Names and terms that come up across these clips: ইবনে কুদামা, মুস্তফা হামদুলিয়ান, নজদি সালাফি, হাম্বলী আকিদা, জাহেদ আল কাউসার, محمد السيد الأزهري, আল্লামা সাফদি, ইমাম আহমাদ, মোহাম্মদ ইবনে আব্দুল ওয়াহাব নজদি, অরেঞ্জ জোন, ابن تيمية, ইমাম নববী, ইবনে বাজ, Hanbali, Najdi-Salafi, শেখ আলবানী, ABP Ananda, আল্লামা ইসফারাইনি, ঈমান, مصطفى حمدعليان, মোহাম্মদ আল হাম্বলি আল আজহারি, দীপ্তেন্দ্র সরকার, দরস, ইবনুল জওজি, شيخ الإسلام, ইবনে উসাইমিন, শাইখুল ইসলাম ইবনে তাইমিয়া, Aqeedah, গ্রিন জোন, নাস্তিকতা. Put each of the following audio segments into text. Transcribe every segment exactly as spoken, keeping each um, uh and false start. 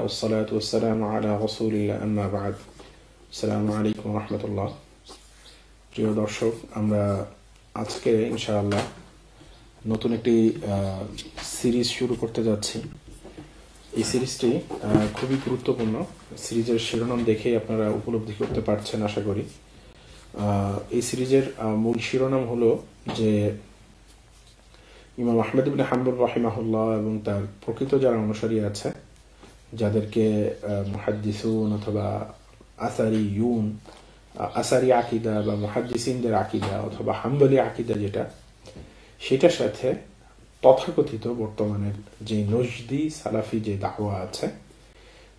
والصلاة والسلام على رسول الله أما بعد السلام عليكم ورحمة الله প্রিয় দর্শক আমরা আজকে ইনশাআল্লাহ নতুন একটি সিরিজ শুরু করতে যাচ্ছি এই সিরিজটি খুবই গুরুত্বপূর্ণ সিরিজের শিরোনাম দেখে আপনারা উপলব্ধি করতে পারছেন আশা করি এই সিরিজের মূল শিরোনাম হলো যে ইমাম আহমদ ইবনে হাম্বল রাহিমাহুল্লাহ এবং তার প্রকৃত যারা অনুসারী আছে যাদেরকে মুহাদ্দিসুন অথবা আসারিয়ুন আসারি আকীদা বা মুহাদ্দিসিনদের আকীদা অথবা হাম্বলি আকীদা যেটা সেটার সাথে তথাকথিত বর্তমানে যে নজদি সালাফি যে দাওয়া আছে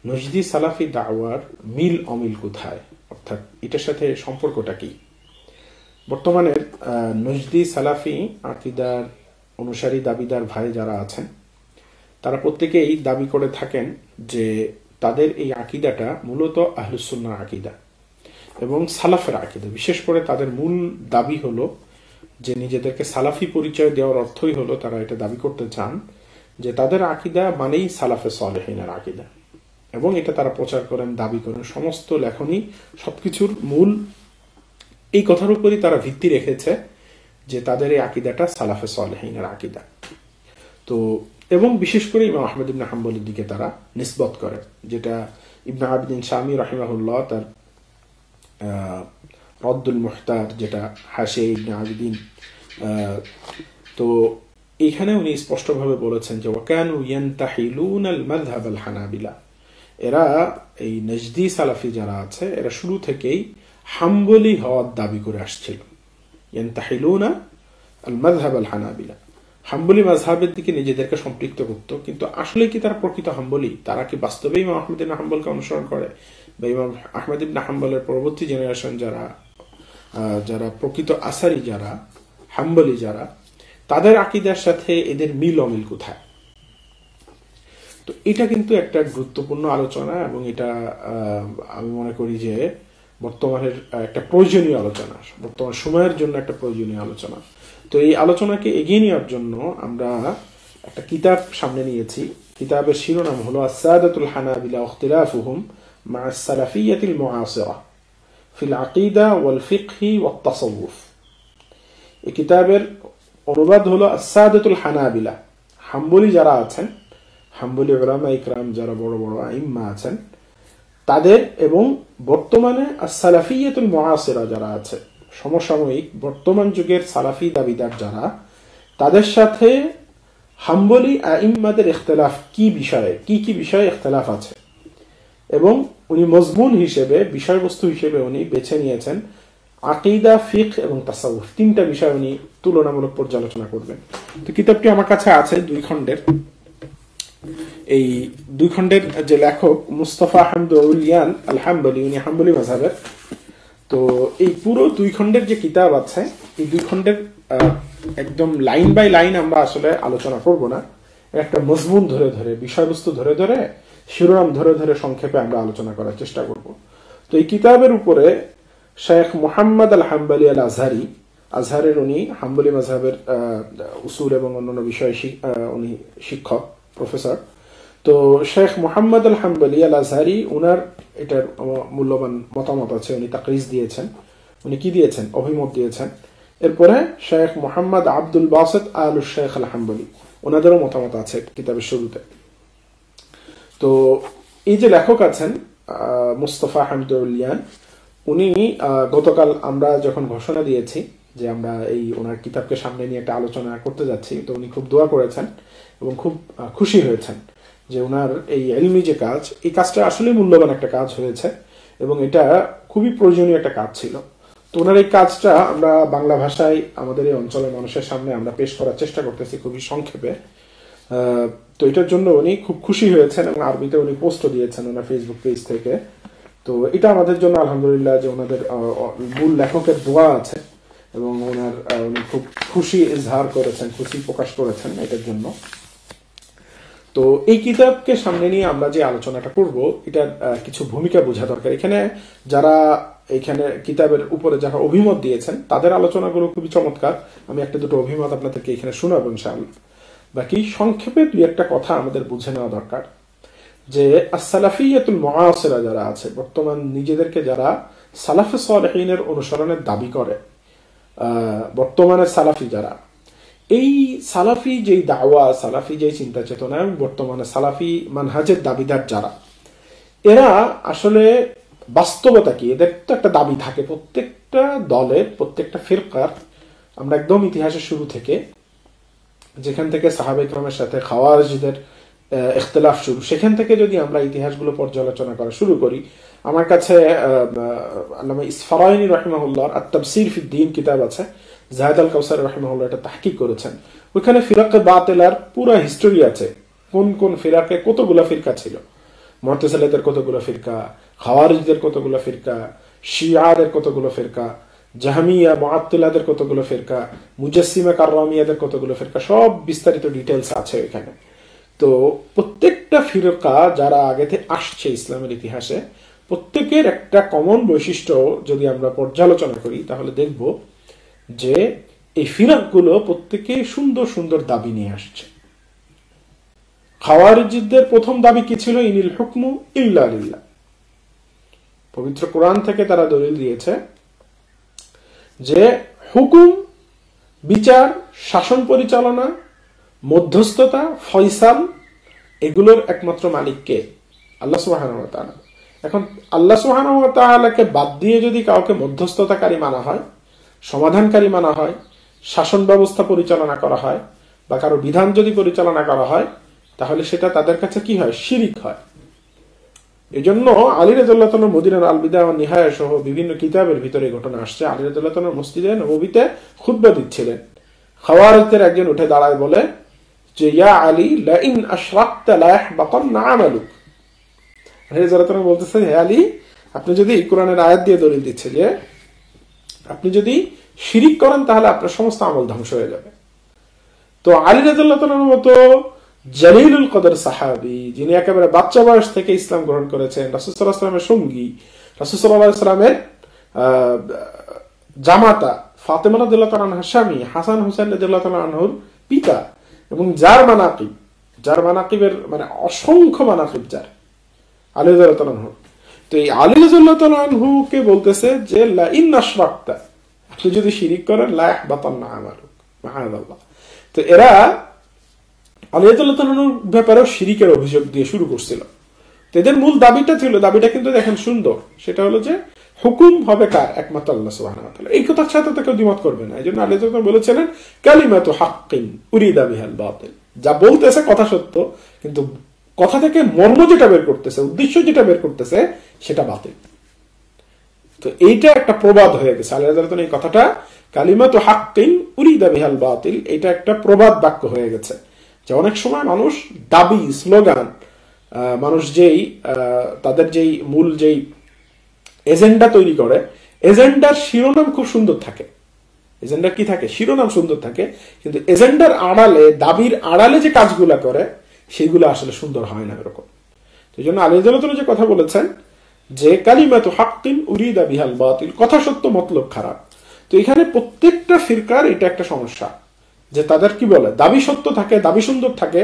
নজদি সালাফি দাওয়ার মিল অমিল কোথায় অর্থাৎ এটার সাথে সম্পর্কটা কি বর্তমানে নজদি সালাফি আকীদার অনুসারী দাবিদার ভাই যারা আছেন তারা প্রত্যেকই দাবি করে থাকেন যে তাদের এই আকীদাটা মূলত আহলুস সুন্নাহ আকীদা এবং সালাফের আকীদা বিশেষ করে তাদের মূল দাবি হলো যে নিজেদেরকে সালাফি পরিচয় দেওয়ার অর্থই হলো তারা এটা দাবি করতে চান যে তাদের আকীদা মানেই সালাফে সালেহিনের আকীদা এবং এটা তারা প্রচার করেন দাবি করেন সমস্ত লেখনী সবকিছুর মূল এই কথার উপরই তারা ভিত্তি রেখেছে যে তাদের এই আকীদাটা সালাফে সালেহিনের আকীদা তো এবং বিশেষ করে ইমাম আহমদ ইবনে হাম্বলের দিকে তারা নিসবত করে যেটা ইবন আবদিন শামী রাহিমাহুল্লাহ তার রদ্দুল মুহতার যেটা হাশে ইবন আবদিন তো এখানে উনি স্পষ্ট ভাবে বলেছেন যে ওয়াকানু ইয়ানতাহিলুন আল মাযহাব আল হানাবিলা এরা এই নজদি সালাফি যারা আছে এরা শুরু থেকেই হাম্বলি হওয়ার দাবি করে আসছিল ইয়ানতাহিলুন আল মাযহাব আল হানাবিলা হাম্বলি মাযহাবের দিকে নিজেদেরকে সম্পৃক্ত করত কিন্তু আসলে কি তারা প্রকৃত হাম্বলি তারা কি বাস্তবে ইমাম আহমদ ইবনে হাম্বলকে অনুসরণ করে বা ইমাম আহমদ ইবনে হাম্বলের পরবর্তী জেনারেশন যারা যারা প্রকৃত আসারি যারা হাম্বলি যারা তাদের আকীদার সাথে এদের মিল অমিল কোথায় তো এটা কিন্তু একটা গুরুত্বপূর্ণ আলোচনা এবং এটা আমি মনে করি যে বর্তমানের একটা প্রয়োজনীয় আলোচনা বর্তমান সময়ের জন্য একটা প্রয়োজনীয় আলোচনা তো এই আলোচনাকে এগিয়ে নেওয়ার জন্য আমরা একটা কিতাব সামনে নিয়েছি কিতাবের শিরোনাম হলো আস-সাদাতুল হানাবিলা ইখতিলাফুহুম মা আস-সালাফিয়াতিল মুআসিরা ফিল আকীদা ওয়াল ফিকহি ওয়াত তাসাউফ এই কিতাবের অনুবাদ হলো আস-সাদাতুল হানাবিলা হাম্বলি যারা আছেন হাম্বলি উলামা ইকরাম যারা বড় বড় আইম্মা আছেন তাদের এবং বর্তমানে আস-সালাফিয়াতুল মুআসিরা যারা আছে সমসাময়িক বর্তমান যুগের সালাফি দাবিদার যারা তাদের সাথে হাম্বলি আইম্মাদের ইখতিলাফ কি বিষয়ে কি কি বিষয়ে ইখতিলাফ আছে এবং উনি মজমুন হিসেবে বিষয়বস্তু হিসেবে উনি বেছে নিয়েছেন আকীদা ফিকহ এবং তাসাউফ তিনটা বিষয় উনি তুলনামূলক পর্যালোচনা করবেন তো কিতাবটি আমার কাছে আছে দুই খণ্ডের এই দুই খণ্ডের যে লেখক মুস্তফা হামদুলিয়ান আল হাম্বলি উনি হাম্বলি মাযহাবের তো এই পুরো দুই খণ্ডের যে কিতাব আছে এই দুই খণ্ডের একদম লাইন বাই লাইন আমরা আসলে আলোচনা করব না একটা মজমুন ধরে ধরে বিষয়বস্তু ধরে ধরে শিরোনাম ধরে ধরে সংক্ষেপে আমরা আলোচনা করার চেষ্টা করব তো এই কিতাবের উপরে শেখ মোহাম্মদ আল হাম্বলি আল আজহারি আজহারের উনি হাম্বলি মাযহাবের উসুল এবং অন্যান্য বিষয়ে উনি শিক্ষক প্রফেসর তো শেখ মোহাম্মদ আল হাম্বলি আল আজহারি উনার এটার মূল্যবান মতামত আছে উনি তাকরিজ দিয়েছেন উনি কি দিয়েছেন অভিমত দিয়েছেন এরপরে শেখ মোহাম্মদ আব্দুল বাসিত আল শেখ আল হাম্বলি ওনাদেরও মতামত আছে কিতাবের শুরুতে তো এই যে লেখক আছেন মুস্তফা হামদুলিয়ান উনি গতকাল আমরা যখন ঘোষণা দিয়েছি যে আমরা এই ওনার কিতাবকে সামনে নিয়ে একটা আলোচনা করতে যাচ্ছি তো উনি খুব দোয়া করেছেন এবং খুব খুশি হয়েছেন যে ওনার এই ইলমি যে কাজ এই কাজটা আসলে মূল্যবান একটা কাজ হয়েছে এবং এটা খুবই প্রয়োজনীয় একটা কাজ ছিল তো ওনার এই কাজটা আমরা বাংলা ভাষায় আমাদের এই অঞ্চলের মানুষের সামনে আমরা পেশ করার চেষ্টা করতেছি খুবই সংক্ষেপে তো এটার জন্য উনি খুব খুশি হয়েছেন এবং আরবিতে উনি পোস্টও দিয়েছেন ওনার ফেসবুক পেজ থেকে তো এটা আমাদের জন্য আলহামদুলিল্লাহ যে ওনাদের মূল লেখকের দোয়া আছে এবং ওনার উনি খুব খুশি ইজহার করেছেন খুশি প্রকাশ করেছেন এটার জন্য তো এই কিতাবকে সামনে নিয়ে আমরা যে আলোচনাটা করব এটার কিছু ভূমিকা বোঝা দরকার এখানে যারা এখানে কিতাবের উপরে যারা অভিমত দিয়েছেন তাদের আলোচনাগুলো খুবই চমৎকার আমি একটা দুটো অভিমত আপনাদেরকে এখানে শোনাবো ইনশাআল্লাহ বাকি সংক্ষেপে দুই একটা কথা আমাদের বুঝে নেওয়া দরকার যে আস-সালাফিয়াতুল মুআসিরা যারা আছে বর্তমান নিজেদেরকে যারা সালাফে সালেহিনের অনুসরণের দাবি করে বর্তমানে সালাফি যারা এই সালাফি যেই দাওয়া সালাফি যেই চিন্তা চেতনা বর্তমানে সালাফি মানহাজের দাবিদার যারা এরা আসলে বাস্তবতা কি এদের তো একটা দাবি থাকে প্রত্যেকটা দলের প্রত্যেকটা ফিরকার আমরা একদম ইতিহাসের শুরু থেকে যেখান থেকে সাহাবায়ে কেরামের সাথে খাওয়ারিজদের اختلاف শুরু সেখান থেকে যদি আমরা ইতিহাসগুলো পর্যালোচনা করা শুরু করি আমার কাছে আল্লামা ইসফারাইনি রাহিমাহুল্লাহ আত-তাফসীর ফি দ্বীন কিতাব আছে জাহেদ আল কাউসার রাহিমাহুল্লাহ এটা তাহকিক করেছেন ওখানে ফিরকে বাতিলার পুরো হিস্টরি আছে কোন কোন ফিরকে কতগুলো ফিরকা ছিল মুতাসিলাদের কতগুলো ফিরকা খাওয়ারিজদের কতগুলো ফিরকা শিয়াদের কতগুলো ফিরকা জাহমিয়া মুআত্তিলাদের কতগুলো ফিরকা মুজাসসিমা কাররামিয়াদের কতগুলো ফিরকা সব বিস্তারিত ডিটেইলস আছে এখানে তো প্রত্যেকটা ফিরকা যারা আগে থেকে আসছে ইসলামের ইতিহাসে প্রত্যেকের একটা কমন বৈশিষ্ট্য যদি আমরা পর্যালোচনা করি তাহলে দেখব যে এই ফিরকগুলো প্রত্যেকই সুন্দর সুন্দর দাবি নিয়ে আসছে খাওয়ারিজদের প্রথম দাবি কি ছিল ইনিল হুকমু ইল্লা লিল্লাহ পবিত্র কোরআন থেকে তারা দলিল দিয়েছে যে হুকুম বিচার শাসন পরিচালনা মধ্যস্থতা ফয়সাল এগুলোর একমাত্র মালিক কে আল্লাহ সুবহানাহু ওয়া তাআলা এখন আল্লাহ সুবহানাহু ওয়া তাআলাকে বাদ দিয়ে যদি কাউকে মধ্যস্থতাকারী মানা হয় সমাধানকারী মানা হয় শাসন ব্যবস্থা পরিচালনা করা হয় বা কারো বিধান যদি পরিচালনা করা হয় তাহলে সেটা তাদের কাছে কি হয় শিরক হয় এজন্য আলী রাদিয়াল্লাহু তাআলা মদিনার আল বিদায়া ওয়া নিহায়া সহ বিভিন্ন কিতাবের ভিতরে ঘটনা আসছে আলী রাদিয়াল্লাহু তাআলা মসজিদে নববীতে খুতবা দিচ্ছিলেন খাওয়ারিজদের একজন উঠে দাঁড়ায় বলে যে ইয়া আলী লা ইন আশরাকতা লা ইহবাতান আমালুক রেজারাতন বলতেছে হে আলী আপনি যদি কোরআনের আয়াত দিয়ে দলিল দিচ্ছেন যে আপনি যদি শিরক করেন তাহলে আপনার সমস্ত আমল ধ্বংস হয়ে যাবে তো আলী রাদিয়াল্লাহু তাআলার মতো জলিলুল কদর সাহাবী যিনি একেবারে বাচ্চা বয়স থেকে ইসলাম গ্রহণ করেছেন রাসূল সাল্লাল্লাহু আলাইহি ওয়াসাল্লামের সঙ্গী রাসূল সাল্লাল্লাহু আলাইহি ওয়াসাল্লামের জামাতা ফাতেমা রাদিয়াল্লাহু তাআলার স্বামী হাসান হোসেন রাদিয়াল্লাহু তাআলার পিতা এবং যার মানাকিব যার মানাকিবের মানে অসংখ্য মানাকিব যার আলী রাদিয়াল্লাহু আনহু তো এই আলী রাদিয়াল্লাহু আনহু কে বলতেছে যে লা ইন আশরাকতা আপনি যদি শিরক করেন লা ইহবাতান আমালুক সুবহানাল্লাহ তো এরা আলী রাদিয়াল্লাহু আনহুর ব্যাপারে শিরকের অভিযোগ দিয়ে শুরু করছিল তো এদের মূল দাবিটা ছিল দাবিটা কিন্তু দেখেন সুন্দর সেটা হলো যে হুকুম হবে কার একমাত্র আল্লাহ সুবহানাহু ওয়া তাআলা এই কথার সাথে তো কেউ দ্বিমত করবে না এইজন্য আল্লাহ যখন বলেছিলেন কালিমাতু হাক্কিন উরিদা বিহাল বাতিল যা বলতেছে কথা সত্য কিন্তু কথা থেকে মর্ম যেটা বের করতেছে উদ্দেশ্য যেটা বের করতেছে সেটা বাতিল তো এইটা একটা প্রবাদ হয়ে গেছে আল্লাহ যখন এই কথাটা কালিমাতু হাক্কিন উরিদা বিহাল বাতিল এটা একটা প্রবাদ বাক্য হয়ে গেছে যে অনেক সময় মানুষ দাবি স্লোগান মানুষ যেই তাদের যেই মূল যেই এজেন্ডা তৈরি করে এজেন্ডার শিরোনাম খুব সুন্দর থাকে এজেন্ডা কি থাকে শিরোনাম সুন্দর থাকে কিন্তু এজেন্ডার আড়ালে দাবির আড়ালে যে কাজগুলা করে সেগুলো আসলে সুন্দর হয় না এরকম এইজন্য আলী রাদিয়াল্লাহু যে কথা বলেছেন যে কালিমাতু হাক্কিন উরিদা বিহাল বাতিল কথা সত্য মতলব খারাপ তো এখানে প্রত্যেকটা ফিরকার এটা একটা সমস্যা যে তাদের কি বলে দাবি সত্য থাকে দাবি সুন্দর থাকে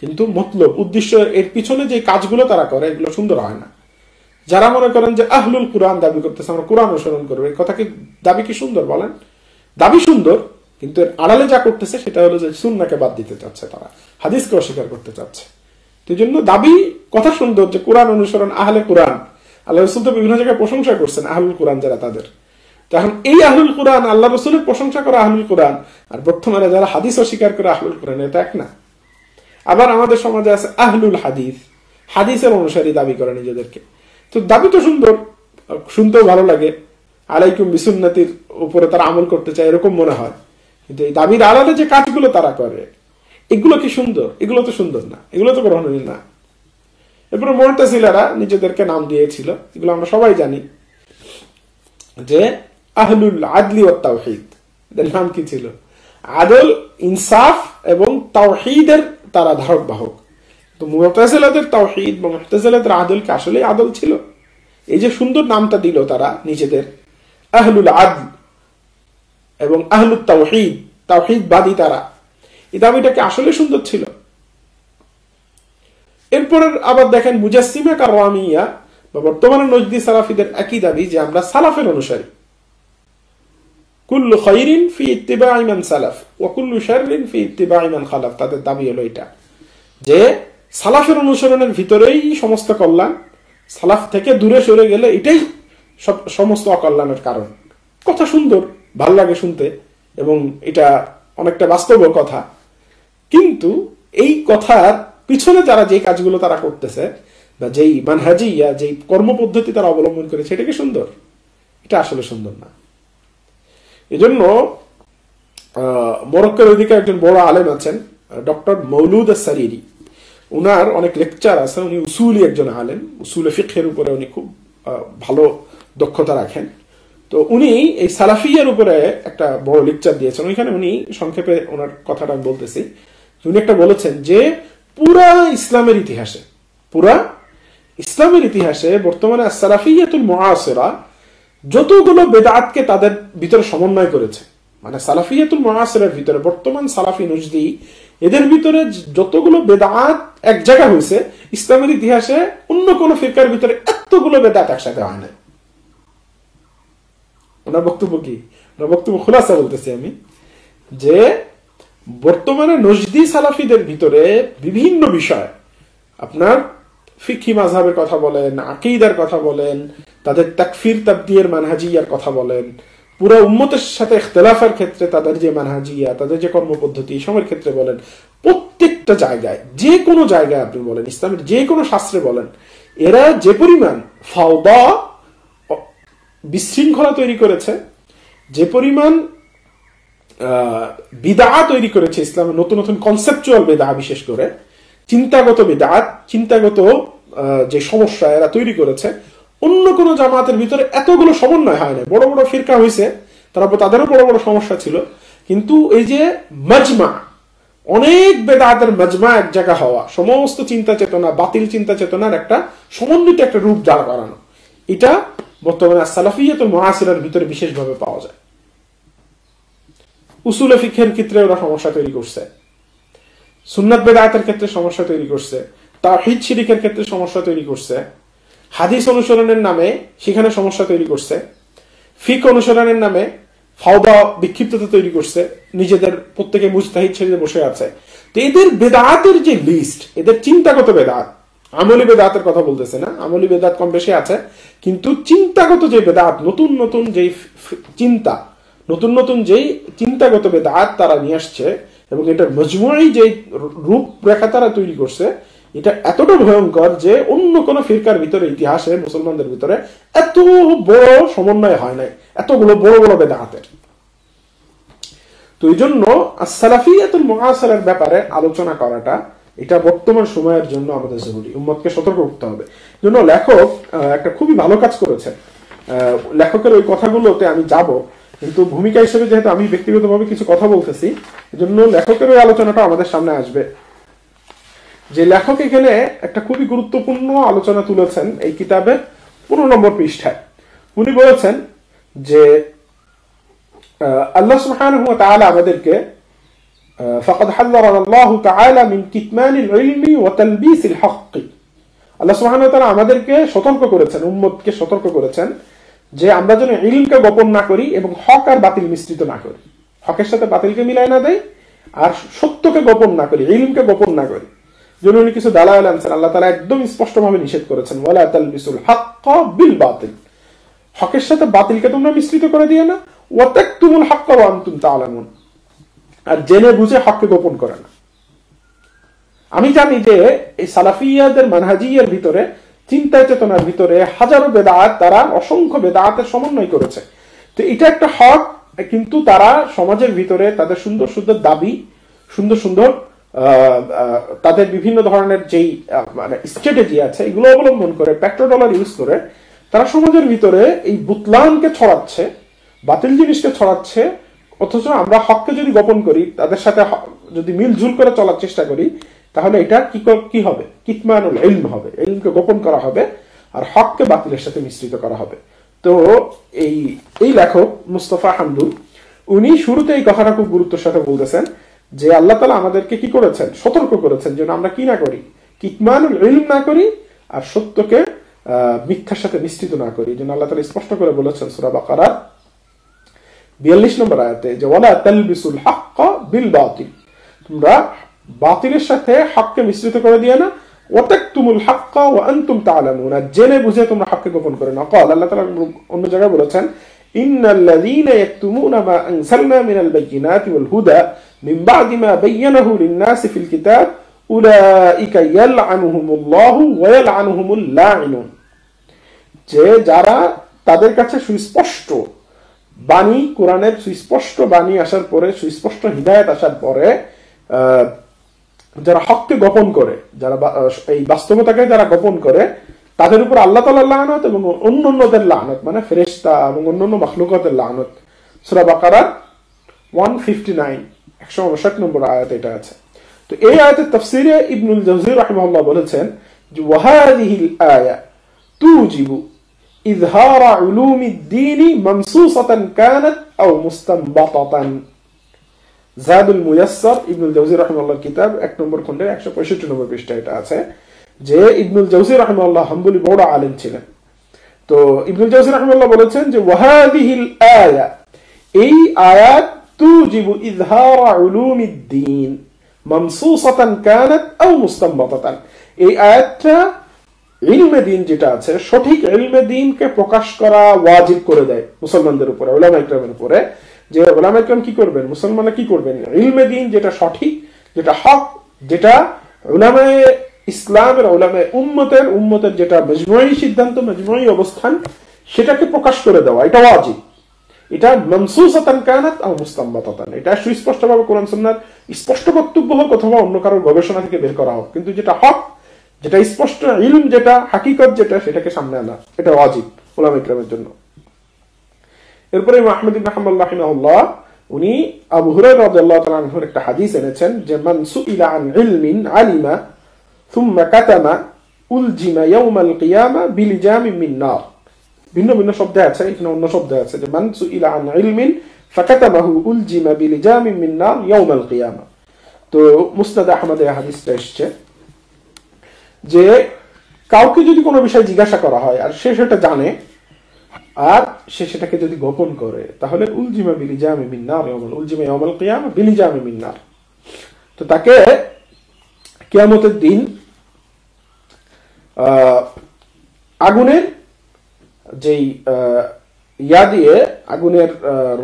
কিন্তু মতলব উদ্দেশ্য এর পিছনে যে কাজগুলো তারা করে এগুলো সুন্দর হয় না যারা মনে করেন যে আহলুল কুরআন দাবি করতেছে আমরা কুরআন অনুসরণ করব এই কথা কি দাবি কি সুন্দর বলেন দাবি সুন্দর কিন্তু আড়ালে যা করতেছে সেটা হলো যে সুন্নাহকে বাদ দিতে চাচ্ছে তারা হাদিসকে অস্বীকার করতে চাচ্ছে এইজন্য দাবি কথা সুন্দর যে কুরআন অনুসরণ আহলে কুরআন আল্লাহ রাসূল তো বিভিন্ন জায়গায় প্রশংসা করছেন আহলুল কুরআন যারা তাদের তখন এই আহলুল কুরআন আল্লাহ রাসূলের প্রশংসা করা আহলুল কুরআন আর বর্তমানে যারা হাদিস অস্বীকার করে আহলুল কুরআন এটা এক না আবার আমাদের সমাজে আছে আহলুল হাদিস হাদিসের অনুসারী দাবি করে নিজেদেরকে তো দাবি তো সুন্দর শুনতে ভালো লাগে আলাইকুম বিসুন্নতির উপরে তারা আমল করতে চায় এরকম মনে হয় কিন্তু এই দাবির আড়ালে যে কাজগুলো তারা করে এগুলো কি সুন্দর এগুলো তো সুন্দর না এগুলো তো গ্রহণীয় না এরপরে মুতাসিলারা নিজেদেরকে নাম দিয়েছিল এগুলো আমরা সবাই জানি যে আহলুল আদলি ওয়াত তাওহীদ এদের নাম কি ছিল আদল ইনসাফ এবং তাওহীদের তারা ধারক বাহক তো মুতাসিলাদের তাওহীদ বা মুতাসিলাদের আদল কি আসলে আদল ছিল এই যে সুন্দর নামটা দিল তারা নিজেদের আহলুল আদল এবং আহলুত তাওহীদ তাওহীদবাদী তারা এই দাবিটা কি আসলে সুন্দর ছিল এরপরের আবার দেখেন মুজাসসিমা কারামিয়া বা বর্তমানে নজদি সালাফিদের একই দাবি যে আমরা সালাফের অনুসারী। কুল্লু খায়রিন ফি ইত্তিবাই মান সালাফ ওয়া কুল্লু শাররিন ফি ইত্তিবাই মান খালাফ, তাদের দাবি হলো এটা যে সালাফের অনুসরণের ভিতরেই সমস্ত কল্যাণ, সালাফ থেকে দূরে সরে গেলে এটাই সমস্ত অকল্যাণের কারণ। কথা সুন্দর, ভালো লাগে শুনতে এবং এটা অনেকটা বাস্তব কথা, কিন্তু এই কথার পিছনে যারা যে কাজগুলো তারা করতেছে বা যেই মানহাজিয়া যেই কর্মপদ্ধতি তারা অবলম্বন করে সেটাকে সুন্দর, এটা আসলে সুন্দর না। এজন্য মরক্কোর ওইদিকে একজন বড় আলেম আছেন ডক্টর মৌলুদ আস-সারিরি, উনার অনেক লেকচার আছে, উনি উসুলি একজন আলেম, উসুলে ফিকহের উপরে উনি খুব ভালো দক্ষতা রাখেন। তো উনি এই সালাফিয়ার উপরে একটা বড় লেকচার দিয়েছেন, ওইখানে উনি সংক্ষেপে ওনার কথাটা আমি বলতেছি। উনি একটা বলেছেন যে পুরা ইসলামের ইতিহাসে পুরা ইসলামের ইতিহাসে বর্তমানে সালাফিয়াতুল মুআসিরা যতগুলো বেদাতকে তাদের ভিতরে সমন্বয় করেছে, মানে সালাফিয়াতুল মুআসিরার ভিতরে বর্তমান সালাফি নজদি এদের ভিতরে যতগুলো বেদাত এক জায়গা হয়েছে, ইসলামের ইতিহাসে অন্য কোন ফিরকার ভিতরে এতগুলো বেদাত একসাথে হয় না। ওনার বক্তব্য কি, ওনার বক্তব্য খোলাসা বলতেছি আমি, যে বর্তমানে নজদি সালাফিদের ভিতরে বিভিন্ন বিষয়, আপনার ফিকহি মাযহাবের কথা বলেন, আকীদার কথা বলেন, তাদের তাকফির তাবদিয়ের মানহাজিয়ার কথা বলেন, পুরো উম্মতের সাথে ইখতিলাফের ক্ষেত্রে তাদের যে মানহাজিয়া, তাদের যে কর্মপদ্ধতি সবের ক্ষেত্রে বলেন, প্রত্যেকটা জায়গায় যে কোনো জায়গায় আপনি বলেন ইসলামের যে কোনো শাস্ত্রে বলেন, এরা যে পরিমাণ ফাওদা বিশৃঙ্খলা তৈরি করেছে, যে পরিমাণ বিদা তৈরি করেছে ইসলামের, নতুন নতুন কনসেপচুয়াল বেদা, বিশেষ করে চিন্তাগত বেদাত, চিন্তাগত যে সমস্যা এরা তৈরি করেছে, অন্য কোন জামাতের ভিতরে এতগুলো সমন্বয় হয় না। বড় বড় ফিরকা হয়েছে, তারপর তাদেরও বড় বড় সমস্যা ছিল, কিন্তু এই যে মজমা, অনেক বেদাতের মজমা এক জায়গা হওয়া, সমস্ত চিন্তা চেতনা বাতিল চিন্তা চেতনার একটা সমন্বিত একটা রূপ দাঁড় করানো, এটা বর্তমানে সালাফিয়াতুল মুআসিরার ভিতরে বিশেষভাবে পাওয়া যায়। উসুলে ফিকহের ক্ষেত্রে ওরা সমস্যা তৈরি করছে, সুন্নাত বেদাতের ক্ষেত্রে সমস্যা তৈরি করছে, তাওহীদ শিরকের ক্ষেত্রে সমস্যা তৈরি করছে, হাদিস অনুসরণের নামে সেখানে সমস্যা তৈরি করছে, ফিক অনুসরণের নামে ফাওদা বিক্ষিপ্ততা তৈরি করছে, নিজেদের প্রত্যেকে মুজতাহিদ ছেড়ে বসে আছে। তো এদের বেদাতের যে লিস্ট, এদের চিন্তাগত বেদাত, আমলি বেদাতের কথা বলতেছে না, আমলি বেদাত কম বেশি আছে, কিন্তু চিন্তাগত যে বেদাত, নতুন নতুন যেই চিন্তা, নতুন নতুন যেই চিন্তাগত বেদাত তারা নিয়ে আসছে এবং এটার মজমুই যে রূপরেখা তারা তৈরি করছে, এটা এতটা ভয়ঙ্কর যে অন্য কোন ফিরকার ভিতরে ইতিহাসে মুসলমানদের ভিতরে এত বড় সমন্বয় হয় নাই, এতগুলো বড় বড় বেদাতের। তো এই জন্য সালাফিয়াতুল মুআসিরার ব্যাপারে আলোচনা করাটা এটা বর্তমান সময়ের জন্য আমাদের জরুরি, উম্মতকে সতর্ক করতে হবে। জন্য লেখক একটা খুবই ভালো কাজ করেছেন, লেখকের ওই কথাগুলোতে আমি যাব, কিন্তু ভূমিকা হিসেবে যেহেতু আমি ব্যক্তিগতভাবে কিছু কথা বলতেছি, এজন্য লেখকের ওই আলোচনাটা আমাদের সামনে আসবে। যে লেখক এখানে একটা খুবই গুরুত্বপূর্ণ আলোচনা তুলেছেন এই কিতাবের পনেরো নম্বর পৃষ্ঠায়, উনি বলেছেন যে আল্লাহ সুবহানাহু ওয়া তাআলা আমাদেরকে فقد حذرنا الله تعالى من كتمان العلم وتلبيس الحق, আল্লাহ সুবহানাহু ওয়া তাআলা আমাদেরকে সতর্ক করেছেন, উম্মতকে সতর্ক করেছেন যে আমরা যেন ইলমকে গোপন না করি এবং হক আর বাতিল মিশ্রিত না করি, হকের সাথে বাতিলকে মিলাই না দেয় আর সত্যকে গোপন না করি, ইলমকে গোপন না করি। যেন উনি কিছু দালাল আনছেন, আল্লাহ তাআলা একদম স্পষ্টভাবে নিষেধ করেছেন ওয়ালা তালবিসুল হাক্কা বিল বাতিল, হকের সাথে বাতিলকে তোমরা মিশ্রিত করে দিও না, ওয়া তাকতুমুল হাক্কা ওয়া আনতুম তা'লামুন, আর জেনে বুঝে হককে গোপন করে না। আমি জানি যে এই সালাফিয়াদের মানহাজিয়ার ভিতরে চিন্তা চেতনার ভিতরে হাজারো বেদাত, তারা অসংখ্য বেদাতের সমন্বয় করেছে, তো এটা একটা হক, কিন্তু তারা সমাজের ভিতরে তাদের সুন্দর সুন্দর দাবি, সুন্দর সুন্দর তাদের বিভিন্ন ধরনের যেই মানে স্ট্র্যাটেজি আছে এগুলো অবলম্বন করে পেট্রো ডলার ইউজ করে তারা সমাজের ভিতরে এই বুতলানকে ছড়াচ্ছে, বাতিল জিনিসকে ছড়াচ্ছে, অথচ আমরা হককে যদি গোপন করি, তাদের সাথে যদি মিলজুল করে চলার চেষ্টা করি, তাহলে এটা কি কি হবে, কিতমানুল ইলম হবে, ইলমকে গোপন করা হবে আর হককে বাতিলের সাথে মিশ্রিত করা হবে। তো এই এই লেখক মুস্তফা হামদুল উনি শুরুতে এই কথাটা খুব গুরুত্বের সাথে বলতেছেন যে আল্লাহ তাআলা আমাদেরকে কি করেছেন, সতর্ক করেছেন যেন আমরা কি না করি, কিতমানুল ইলম না করি আর সত্যকে মিথ্যার সাথে মিশ্রিত না করি। এজন্য আল্লাহ তাআলা স্পষ্ট করে বলেছেন সূরা বাকারার বিয়াল্লিশ নম্বর আয়াতে যে ওয়ালা তালবিসুল হাক্কা বিল বাতিল, তোমরা বাতিলের সাথে হককে মিশ্রিত করে দিও না। ওয়াতাকতুমুল হাক্কা ওয়া আনতুম তা'লামুন, জেনে বুঝে তোমরা হককে গোপন করে না। قال আল্লাহ তাআলা অন্য জায়গায় বলেছেন إن الذين يكتمون ما أنزلنا من البينات والهدى من بعد ما بينه للناس في الكتاب أولئك يلعنهم الله ويلعنهم اللاعنون। যে যারা তাদের কাছে সুস্পষ্ট বাণী, কোরআনের সুস্পষ্ট বাণী আসার পরে, সুস্পষ্ট হিদায়াত আসার পরে যারা হককে গোপন করে, যারা এই বাস্তবতাকে যারা গোপন করে, তাদের উপর আল্লাহ তাআলার লানত এবং অন্যদের লানত, মানে ফেরেশতা এবং অন্যান্য মাখলুকাতের লানত। সূরা বাকারা একশো উনপঞ্চাশ নম্বর আয়াত এটা আছে। তো এই আয়াতের তাফসীরে ইবনুল জওজি রাহিমাহুল্লাহ বলেছেন যে ওয়াহাদিহিল আয়া তুজিবু ইযহারা উলুমিদ্দীন মামসুসাতান কানাত আও মুস্তানবাতাতান। যাদুল মুয়াসসার ইবনুল জওজি রাহিমাহুল্লাহর কিতাব এক নম্বর খণ্ডে একশো পঁয়ষট্টি নম্বর পৃষ্ঠায় এটা আছে। যে ইবনুল জওজি রাহিমাহুল্লাহ হাম্বলি বড় আলেম ছিলেন। তো ইবনুল জওজি রাহিমাহুল্লাহ বলেছেন যে ওয়াহাদিহিল আয়া, এই আয়াত তুজিবু ইযহারা উলুমিদ্দীন মামসুসাতান কানাত আও মুস্তানবাতাতান, এই আয়াতটা ইলমে দ্বীন যেটা আছে, সঠিক ইলমে দ্বীনকে প্রকাশ করা ওয়াজিব করে দেয় মুসলমানদের উপরে, উলামায়ে কিরামের উপরে। যে উলামায়ে কিরাম কি করবেন, মুসলমানরা কি করবেন, ইলমে দ্বীন যেটা সঠিক, যেটা হক, যেটা উলামায়ে ইসলামের উলামায়ে উম্মতের উম্মতের যেটা মজমুই সিদ্ধান্ত, মজমুই অবস্থান, সেটাকে প্রকাশ করে দেওয়া এটা ওয়াজিব। এটা মানসুসাতান কানাত আও মুস্তানবাতাতান, এটা সুস্পষ্টভাবে কোরআন সুন্নাহর স্পষ্ট বক্তব্য হোক অথবা অন্য কারোর গবেষণা থেকে বের করা হোক, কিন্তু যেটা হক, যেটা স্পষ্ট ইলম, যেটা হাকিকত, যেটা সেটাকে সামনে আনা, এটা ওয়াজিব উলামায়ে কিরামের জন্য। এরপরে আহমদ ইবনে হাম্বল রাহিমাহুল্লাহ উনি আবু হুরায়রা রাদিয়াল্লাহু তাআলা আনহুর একটা হাদিস এনেছেন যে মান সুইলা আন ইলমিন আলিমা ثم كتم উলজিমা ইয়াউমাল কিয়ামা বিলিজামিন মিন নার। ভিন্ন ভিন্ন শব্দ আছে, এখানে অন্য শব্দ আছে যে মান সুইলা আন ইলমিন ফাকাতামাহু উলজিমা বিলিজামিন মিন নার ইয়াউমাল কিয়ামা। তো মুসনাদ আহমদে হাদিসটা এসেছে যে কাউকে যদি কোনো বিষয় জিজ্ঞাসা করা হয় আর সে সেটা জানে আর সে সেটাকে যদি গোপন করে, তাহলে উলজিমা বিলিজামিন মিন নার ইয়াউমাল, উলজিমা ইয়াউমাল কিয়ামা বিলিজামিন মিন নার, তো তাকে কিয়ামতের দিন আগুনের যেই ইয়া দিয়ে, আগুনের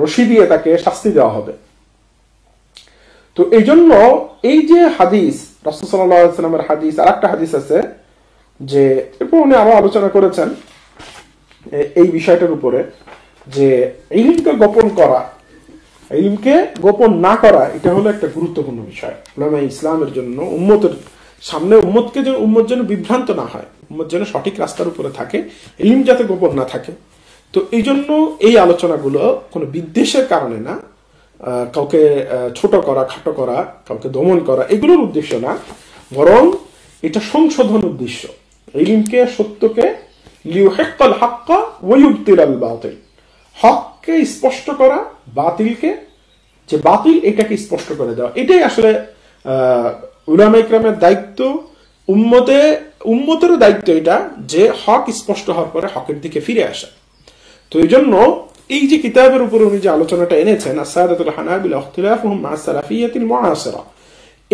রশি দিয়ে তাকে শাস্তি দেওয়া হবে। তো এই জন্য এই যে হাদিস, রাসূল সাল্লাল্লাহু আলাইহি ওয়াসাল্লামের হাদিস, আর একটা হাদিস আছে যে এরপর উনি আরো আলোচনা করেছেন এই বিষয়টার উপরে যে ইলমকে গোপন করা, ইলমকে গোপন না করা, এটা হলো একটা গুরুত্বপূর্ণ বিষয় উলামায়ে ইসলামের জন্য, উম্মতের সামনে, উম্মতকে যেন, উম্মত যেন বিভ্রান্ত না হয়, উম্মত যেন সঠিক রাস্তার উপরে থাকে, ইলম যাতে গোপন না থাকে। তো এই জন্য এই আলোচনাগুলো কোনো বিদ্বেষের কারণে না, কাউকে ছোট করা, খাটো করা, কাউকে দমন করা, এগুলোর উদ্দেশ্য না, বরং এটা সংশোধন উদ্দেশ্য। ইলমকে, সত্যকে লিউহিক্কাল হাক্কা ওয়া ইউবতিলাল বাতিল, হককে স্পষ্ট করা, বাতিলকে, যে বাতিল এটাকে স্পষ্ট করে দেওয়া, এটাই আসলে উলামায়ে কিরামের দায়িত্ব, উম্মতে উম্মতেরও দায়িত্ব এটা, যে হক স্পষ্ট হওয়ার পরে হকের দিকে ফিরে আসা। তো এই জন্য এই যে কিতাবের উপরে উনি যে আলোচনাটা এনেছেন আস-সাদাতুল হানাবিলা ইখতিলাফুহুম মা সালাফিয়াতিল মুআসিরা,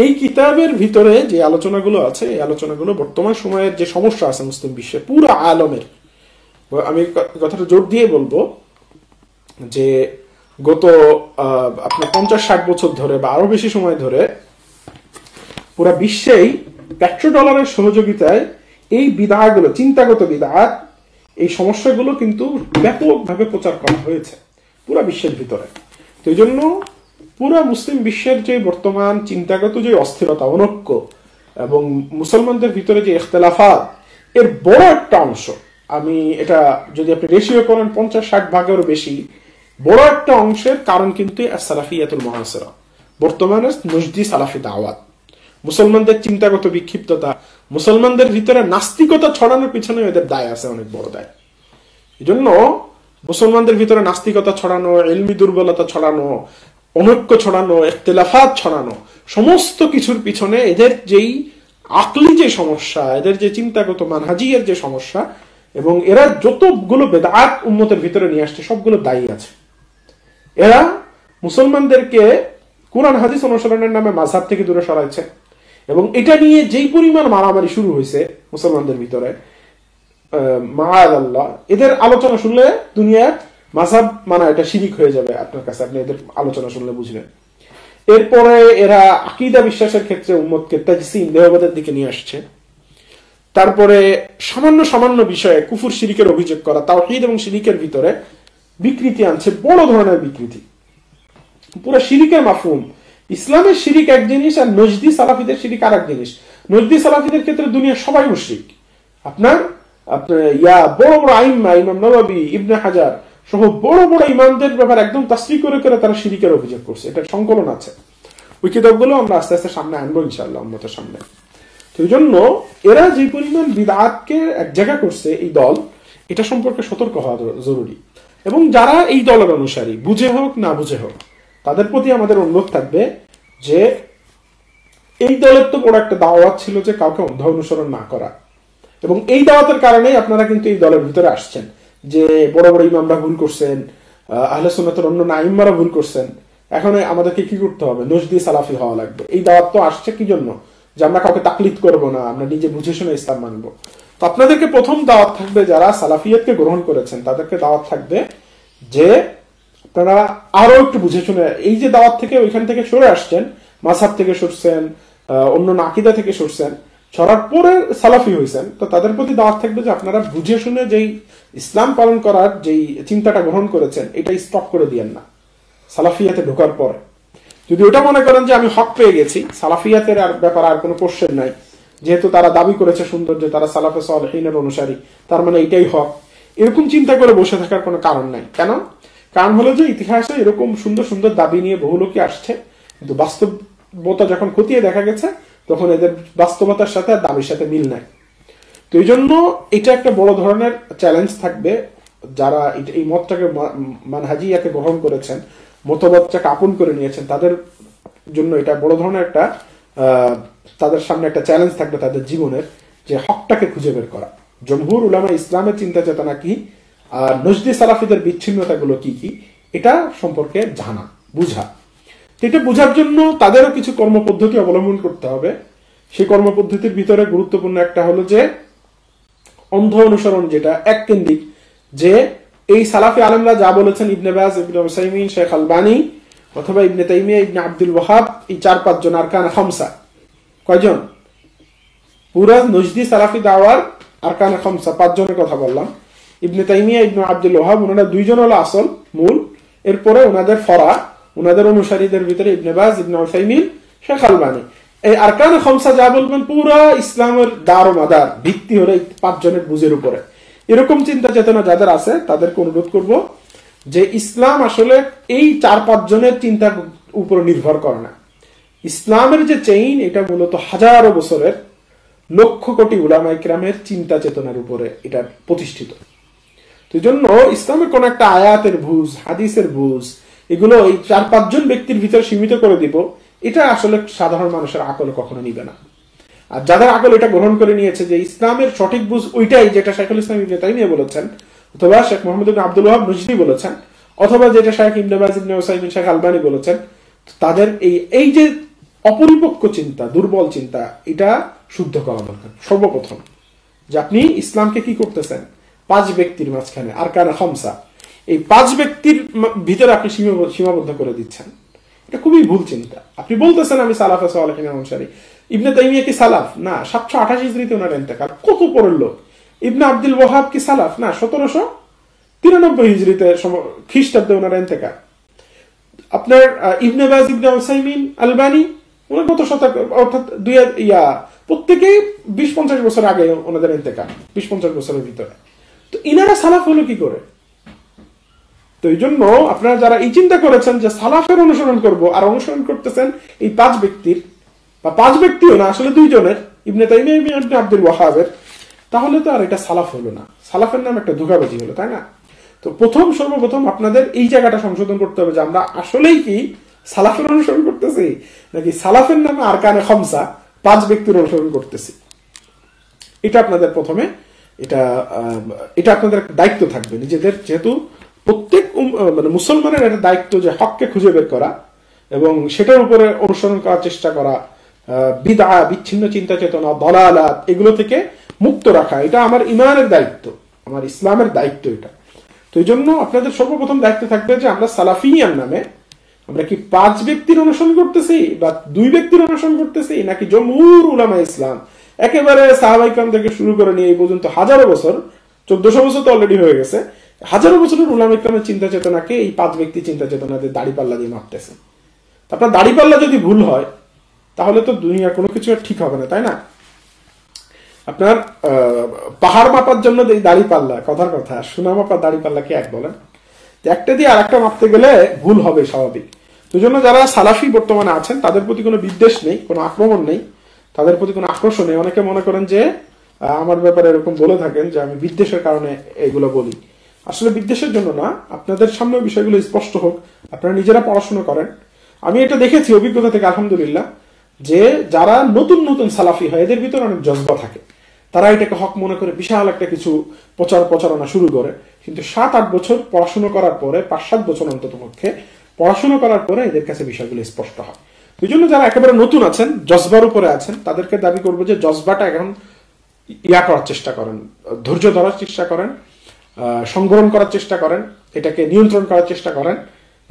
এই কিতাবের ভিতরে যে আলোচনাগুলো আছে, এই আলোচনাগুলো বর্তমান সময়ের যে সমস্যা আছে মুসলিম বিশ্বে, পুরো আলমের, আমি কথাটা জোর দিয়ে বলবো যে গত আপনার পঞ্চাশ ষাট বছর ধরে বা আরো বেশি সময় ধরে পুরা বিশ্বেই পেট্রো ডলারের সহযোগিতায় এই বিদআগুলো, চিন্তাগত বিদআত, এই সমস্যাগুলো কিন্তু ব্যাপকভাবে প্রচার করা হয়েছে পুরা বিশ্বের ভিতরে। তো এই জন্য পুরা মুসলিম বিশ্বের যে বর্তমান চিন্তাগত যে অস্থিরতা, অনৈক্য এবং মুসলমানদের ভিতরে যে ইখতিলাফাত, এর বড় একটা অংশ, আমি এটা যদি আপনি রেশিও করেন পঞ্চাশ ষাট ভাগেরও বেশি, বড় একটা অংশের কারণ কিন্তু আস-সালাফিয়াতুল মুআসিরা, বর্তমানে নজদি সালাফি দাওয়াত, মুসলমানদের চিন্তাগত বিক্ষিপ্ততা, মুসলমানদের ভিতরে নাস্তিকতা ছড়ানোর পিছনে এদের দায় আছে, অনেক বড় দায়। এই জন্য মুসলমানদের ভিতরে নাস্তিকতা ছড়ানো, ইলমি দুর্বলতা ছড়ানো, অনৈক্য ছড়ানো, ইখতিলাফাত ছড়ানো, সমস্ত কিছুর পিছনে এদের যেই আকলি যে সমস্যা, এদের যে চিন্তাগত মানহাজিয়ার যে সমস্যা, এবং এরা যতগুলো বেদাত উম্মতের ভিতরে নিয়ে আসছে সবগুলো দায়ী আছে। এরা মুসলমানদেরকে কুরআন হাদিস অনুসরণের নামে মাযহাব থেকে দূরে সরাইছে, এবং এটা নিয়ে যেই পরিমাণ মারামারি শুরু হয়েছে মুসলমানদের ভিতরে, মাআল্লাহ, এদের আলোচনা শুনলে দুনিয়ার মাযহাব মানে এটা শিরিক হয়ে যাবে আপনার কাছে, আপনি এদের আলোচনা শুনলে বুঝবেন। এরপরে এরা আকীদা বিশ্বাসের ক্ষেত্রে উম্মতকে তাজসিম দেওবাদের দিকে নিয়ে আসছে। তারপরে সামান্য সামান্য বিষয়ে কুফুর শিরিকের অভিযোগ করা, তাওহীদ এবং শিরিকের ভিতরে বিকৃতি আনছে, বড় ধরনের বিকৃতি, পুরো শিরিকের মাফহুম। ইসলামের শিরিক এক জিনিস আর নজদি সালাফিদের শিরিক আর এক জিনিস। নজদি সালাফিদের ক্ষেত্রে দুনিয়া সবাই মুশরিক। আপনার আপনার ইয়া বড় বড় আইম্মা, ইমাম নওয়াবী, ইবনে হাজার সহ বড় বড় ইমামদের ব্যাপারে একদম তাসরিহ করে করে তারা শিরিকের অভিযোগ করছে। এটা সংকলন আছে, ওই কিতাবগুলো আমরা আস্তে আস্তে সামনে আনবো ইনশাআল্লাহ উম্মতের সামনে। সেই জন্য এরা যে পরিমাণ বিদআতকে এক জায়গা করছে এই দল, এটা সম্পর্কে সতর্ক হওয়া জরুরি। এবং যারা এই দলের অনুসারী বুঝে হোক না বুঝে হোক, তাদের প্রতি আমাদের অনুরোধ থাকবে যে এই দলের তো বড় একটা দাওয়াত ছিল যে কাউকে অন্ধ অনুসরণ না করা, এবং এই দাওয়াতের কারণেই আপনারা কিন্তু এই দলের ভিতরে আসছেন যে বড় বড় ইমামরা ভুল করছেন, আহলে সুন্নাতের অন্য নাইমারা ভুল করছেন, এখন আমাদেরকে কি করতে হবে? নজদি সালাফি হওয়া লাগবে। এই দাওয়াত তো আসছে কি জন্য? যে আমরা কাউকে তাকলিদ করবো না, আমরা নিজে বুঝে শুনে ইসলাম মানবো। তো আপনাদেরকে প্রথম দাওয়াত থাকবে, যারা সালাফিয়াতকে গ্রহণ করেছেন তাদেরকে দাওয়াত থাকবে যে আপনারা আরো একটু বুঝে শুনে, এই যে দাওয়াত থেকে ওইখান থেকে সরে আসছেন, মাযহাব থেকে সরছেন, অন্য আকীদা থেকে সরছেন, সরার পরে সালাফি হয়েছেন, তো তাদের প্রতি দাওয়াত থাকবে যে আপনারা বুঝে শুনে যেই ইসলাম পালন করার যেই চিন্তাটা গ্রহণ করেছেন এটা স্টপ করে দিয়েন না। সালাফিয়াতে ঢোকার পর যদি ওটা মনে করেন যে আমি হক পেয়ে গেছি, সালাফিয়াতের আর ব্যাপারে আর কোনো কোশ্চেন নাই, যেহেতু তারা দাবি করেছে সুন্দর যে তারা সালাফে সালেহীনের অনুসারী, তার মানে এটাই হক, এরকম চিন্তা করে বসে থাকার কোনো কারণ নাই। কেন? কারণ হলো যে ইতিহাসে এরকম সুন্দর সুন্দর দাবি নিয়ে বহু লোকই আসছে, কিন্তু বাস্তবতা যখন খতিয়ে দেখা গেছে তখন এদের বাস্তবতার সাথে আর দাবির সাথে মিল নাই। তো এই জন্য এটা একটা বড় ধরনের চ্যালেঞ্জ থাকবে যারা এই মতটাকে মানহাজিয়াকে গ্রহণ করেছেন, মতবাদটাকে আপন করে নিয়েছেন, তাদের জন্য এটা বড় ধরনের একটা তাদের সামনে একটা চ্যালেঞ্জ থাকবে তাদের জীবনের, যে হকটাকে খুঁজে বের করা। জমহুর উলামা ইসলামের চিন্তা চেতনা কি আর নজদি সালাফিদের বিচ্ছিন্নতাগুলো কি কি, এটা সম্পর্কে জানা বুঝা। এটা বোঝার জন্য তাদেরও কিছু কর্মপদ্ধতি অবলম্বন করতে হবে। সেই কর্মপদ্ধতির ভিতরে গুরুত্বপূর্ণ একটা হলো যে অন্ধ অনুসরণ, যেটা এককেন্দ্রিক, যে এই সালাফি আলেমরা যা বলেছেন, ইবনে বাজ, ইবনে উসাইমিন, শেখ আলবানী অথবা ইবনে তাইমিয়া, ইবনে আব্দুল ওয়াহাব, এই চার পাঁচজন আরকান খামসা, কয়জন? পুরা নজদি সালাফি দাওয়ার আরকান খামসা পাঁচজনের কথা বললাম। ইবনে তাইমিয়া, ইবনে আব্দুল ওয়াহাব, ওনারা দুইজন হলো আসল মূল, এরপরে ওনাদের ফরা, ওনাদের অনুসারীদের ভিতরে ইবনে বাজ, ইবনে উসাইমিন, শেখ আলবানী। এই আরকান খামসা যা বলবেন পুরা ইসলামের দার ও মাদার, ভিত্তি হলো এই পাঁচজনের বুঝের উপরে। এরকম চিন্তা চেতনা যাদের আছে তাদেরকে অনুরোধ করব যে ইসলাম আসলে এই চার পাঁচজনের চিন্তার উপর নির্ভর করে না। ইসলামের যে চেইন, এটা মূলত হাজারো বছরের লক্ষ কোটি উলামায়ে কেরামের চিন্তা চেতনার উপরে এটা প্রতিষ্ঠিত। সেই জন্য ইসলামের কোন একটা আয়াতের বুঝ, হাদিসের বুঝ, এগুলো এই চার পাঁচজন ব্যক্তির ভিতরে সীমিত করে দিব, এটা আসলে সাধারণ মানুষের আকল কখনো নিবে না। আর যাদের আকল এটা গ্রহণ করে নিয়েছে যে ইসলামের সঠিক বুঝ ওইটাই যেটা শাইখুল ইসলাম ইবনে তাইমিয়া বলেছেন, অথবা শেখ মোহাম্মদ ইবনে আব্দুল ওয়াহাব নজদি বলেছেন, অথবা যেটা শেখ ইবনে বাজ, ইবনে উসাইমিন, শেখ আলবানী বলেছেন, তাদের এই এই যে অপরিপক্ক চিন্তা, দুর্বল চিন্তা, এটা শুদ্ধ করা দরকার সর্বপ্রথম। যে আপনি ইসলামকে কি করতেছেন? পাঁচ ব্যক্তির মাঝখানে আরকান খামসা, এই পাঁচ ব্যক্তির ভিতরে আপনি সীমাবদ্ধ করে দিচ্ছেন, এটা খুবই ভুল চিন্তা। আপনি বলতেছেন আমি সালাফে সালেহীনের অনুসারী। ইবনে তাইমিয়া কি সালাফ? না। সাতশো আঠাশ হিজরিতে ওনার ইন্তেকাল, কত পরের লোক। ইবনে আব্দুল ওয়াহাব কি সালাফ? না। সতেরোশো তিরানব্বই হিজরিতে খ্রিস্টাব্দে ওনার ইন্তেকাল। আপনার ইবনে বাজ, ইবনে উসাইমিন, আলবানী, ওনার কত শতক, অর্থাৎ দুই ইয়া প্রত্যেকেই বিশ পঞ্চাশ বছর আগে ওনাদের ইন্তেকাল, বিশ পঞ্চাশ বছরের ভিতরে। তো ইনারা সালাফ হলো কি করে? তো এই জন্য আপনারা যারা এই চিন্তা করেছেন যে সালাফের অনুসরণ করব, আর অনুসরণ করতেছেন এই পাঁচ ব্যক্তির, বা পাঁচ ব্যক্তিও না, আসলে দুইজনের, ইবনে তাইমিয়া, ইবনে আব্দুল ওয়াহাবের, তাহলে তো আর এটা সালাফ হলো না, সালাফের নাম একটা ধোঁকাবাজি হলো, তাই না? তো প্রথম সর্বপ্রথম আপনাদের এই জায়গাটা সংশোধন করতে হবে যে আমরা আসলেই কি সালাফের অনুসরণ করতেছি, নাকি সালাফের নামে আরকানে খামসা পাঁচ ব্যক্তির অনুসরণ করতেছি। এটা আপনাদের প্রথমে এটা এটা আপনাদের একটা দায়িত্ব থাকবে নিজেদের, যেহেতু প্রত্যেক মানে মুসলমানের একটা দায়িত্ব যে হককে খুঁজে বের করা এবং সেটার উপরে অনুসরণ করার চেষ্টা করা, বিদআ বিচ্ছিন্ন চিন্তা চেতনা দালালাত এগুলো থেকে মুক্ত রাখা, এটা আমার ইমানের দায়িত্ব, আমার ইসলামের দায়িত্ব এটা। তো এই জন্য আপনাদের সর্বপ্রথম দায়িত্ব থাকবে যে আমরা সালাফিয়ান নামে আমরা কি পাঁচ ব্যক্তির অনুসরণ করতেছি বা দুই ব্যক্তির অনুসরণ করতেছি নাকি জমহুর উলামা ইসলাম একেবারে সাহাবাই কাম থেকে শুরু করে নিয়ে এই পর্যন্ত হাজারো বছর, চোদ্দশো বছর তো অলরেডি হয়ে গেছে, হাজারো বছরের উলামা ইসলামের চিন্তা চেতনাকে এই পাঁচ ব্যক্তি চিন্তা চেতনাতে দাড়িপাল্লা দিয়ে মাপতেছে। আপনার দাড়িপাল্লা যদি ভুল হয় তাহলে তো দুনিয়া কোনো কিছু আর ঠিক হবে না, তাই না? আপনার পাহাড় মাপার জন্য দাড়িপাল্লা, কথার কথা, সোনা মাপার দাড়িপাল্লা কি এক বলেন? একটা দিয়ে আর একটা মাপতে গেলে ভুল হবে, স্বাভাবিক। তো জন্য যারা সালাফি বর্তমানে আছেন তাদের প্রতি কোনো বিদ্বেষ নেই, কোনো আক্রমণ নেই, তাদের প্রতি কোনো আকর্ষণ নেই। অনেকে মনে করেন যে আমার ব্যাপারে এরকম বলে থাকেন যে আমি বিদ্বেষের কারণে এগুলো বলি, আসলে বিদ্বেষের জন্য না। আপনাদের সামনে বিষয়গুলো স্পষ্ট হোক, আপনারা নিজেরা পড়াশোনা করেন। আমি এটা দেখেছি অভিজ্ঞতা থেকে আলহামদুলিল্লাহ, যে যারা নতুন নতুন সালাফি হয় এদের ভিতরে অনেক জজ্বা থাকে, তারা এটাকে হক মনে করে বিশাল একটা কিছু প্রচার প্রচারণা শুরু করে, কিন্তু সাত আট বছর পড়াশোনা করার পরে, পাঁচ সাত বছর অন্তত পক্ষে পড়াশোনা করার পরে এদের কাছে বিষয়গুলো স্পষ্ট হয়। এই জন্য যারা একেবারে নতুন আছেন, জজবার উপরে আছেন, তাদেরকে দাবি করবো যে জজবাটা এখন ইয়া করার চেষ্টা করেন, ধৈর্য ধরার চেষ্টা করেন, সংগ্রহণ করার চেষ্টা করেন, এটাকে নিয়ন্ত্রণ করার চেষ্টা করেন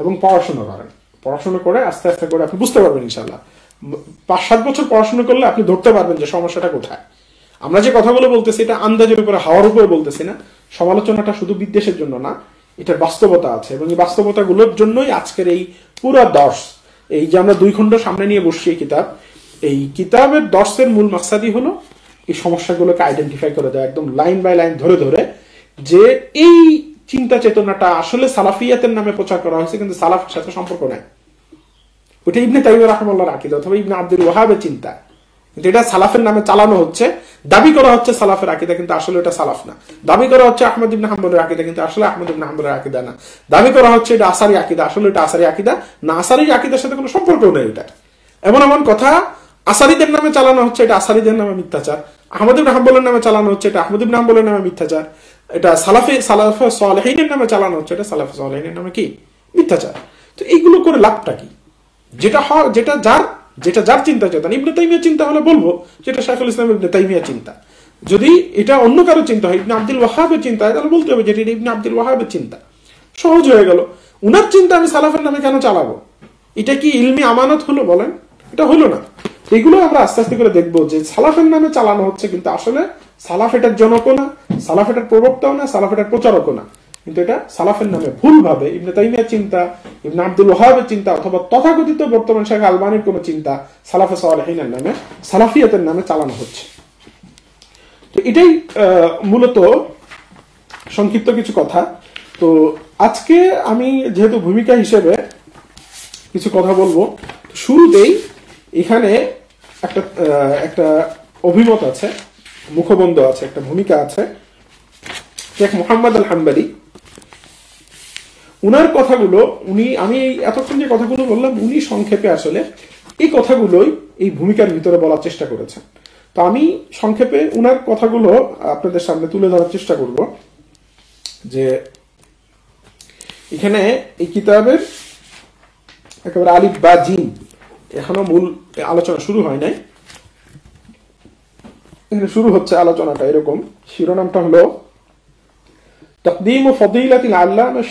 এবং পড়াশোনা করেন। পড়াশোনা করে আস্তে আস্তে করে আপনি বুঝতে পারবেন ইনশাল্লাহ। পাঁচ সাত বছর পড়াশোনা করলে আপনি ধরতে পারবেন যে সমস্যাটা কোথায়। আমরা যে কথাগুলো বলতেছি এটা আন্দাজের উপরে, হাওয়ার উপরে বলতেছি না। সমালোচনাটা শুধু বিদ্বেষের জন্য না, এটার বাস্তবতা আছে এবং এই বাস্তবতাগুলোর জন্যই আজকের এই পুরো দর্শ, এই যে আমরা দুই খণ্ড সামনে নিয়ে বসছি এই কিতাব, এই কিতাবের দর্শের মূল মাকসাদই হলো এই সমস্যাগুলোকে আইডেন্টিফাই করে দেওয়া, একদম লাইন বাই লাইন ধরে ধরে, যে এই চিন্তা চেতনাটা আসলে সালাফিয়াতের নামে প্রচার করা হয়েছে কিন্তু সালাফের সাথে সম্পর্ক নাই। ওইটা ইবনে তাইমিয়া রাহিমাহুল্লাহর আকীদা অথবা ইবনে আব্দুল ওয়াহাবের চিন্তা, কিন্তু এটা সালাফের নামে চালানো হচ্ছে, দাবি করা হচ্ছে সালাফের আকীদা কিন্তু আসলে এটা সালাফ না, দাবি করা হচ্ছে আহমদ ইবনে হাম্বলের আকীদা কিন্তু আসলে আহমদ ইবনে হাম্বলের আকীদা না, দাবি করা হচ্ছে এটা আসারি আকীদা, আসলে এটা আসারি আকীদা না, আসারি আকীদার সাথে কোনো সম্পর্ক নেই। এটা এমন এমন কথা আসারিদের নামে চালানো হচ্ছে, এটা আসারিদের নামে মিথ্যাচার, আহমদ ইবনে হাম্বলের নামে চালানো হচ্ছে, এটা আহমদ ইবনে হাম্বলের নামে মিথ্যাচার, এটা সালাফে সালাফে সালেহীনের নামে চালানো হচ্ছে, এটা সালাফে সালেহীনের নামে কি মিথ্যাচার। তো এইগুলো করে লাভটা কি? যেটা হয়, যেটা যার যেটা যার চিন্তা চেতনা, ইবনে তাইমিয়া চিন্তা হলে বলবো যেটা শাইখুল ইসলাম ইবনে তাইমিয়া চিন্তা। যদি এটা অন্য কারো চিন্তা হয়, ইবনে আব্দুল ওয়াহাবের চিন্তা, তাহলে বলতে হবে যেটা ইবনে আব্দুল ওয়াহাবের চিন্তা। সহজ হয়ে গেল। উনার চিন্তা আমি সালাফের নামে কেন চালাবো? এটা কি ইলমি আমানত হলো বলেন? এটা হলো না। এগুলো আমরা আস্তে আস্তে করে দেখবো যে সালাফের নামে চালানো হচ্ছে কিন্তু আসলে সালাফ এটার জনকও না, সালাফ এটার প্রবক্তাও না, সালাফ এটার প্রচারকও না, কিন্তু এটা সালাফের নামে ভুলভাবে ইবনে তাইমিয়ার চিন্তা, ইবনে আব্দুল ওয়াহাবের চিন্তা অথবা তথাকথিত বর্তমান শেখ আলবানির কোনো চিন্তা সালাফে সালেহীনের নামে, সালাফিয়াতের নামে চালানো হচ্ছে। তো এটাই মূলত সংক্ষিপ্ত কিছু কথা। তো আজকে আমি যেহেতু ভূমিকা হিসেবে কিছু কথা বলবো, শুরুতেই এখানে একটা একটা অভিমত আছে, মুখবন্ধ আছে, একটা ভূমিকা আছে। শেখ মোহাম্মদ আল হাম্বালি, উনার কথাগুলো উনি, আমি এতক্ষণ যে কথাগুলো বললাম উনি সংক্ষেপে আসলে এই কথাগুলোই এই ভূমিকার ভিতরে বলার চেষ্টা করেছেন। তো আমি সংক্ষেপে উনার কথাগুলো আপনাদের সামনে তুলে ধরার চেষ্টা করব, যে এখানে এই কিতাবের একেবারে আলিফ বা জিম, এখনো মূল আলোচনা শুরু হয় নাই, এখানে শুরু হচ্ছে আলোচনাটা এরকম। শিরোনামটা হলো تقديم فضيلة العلامة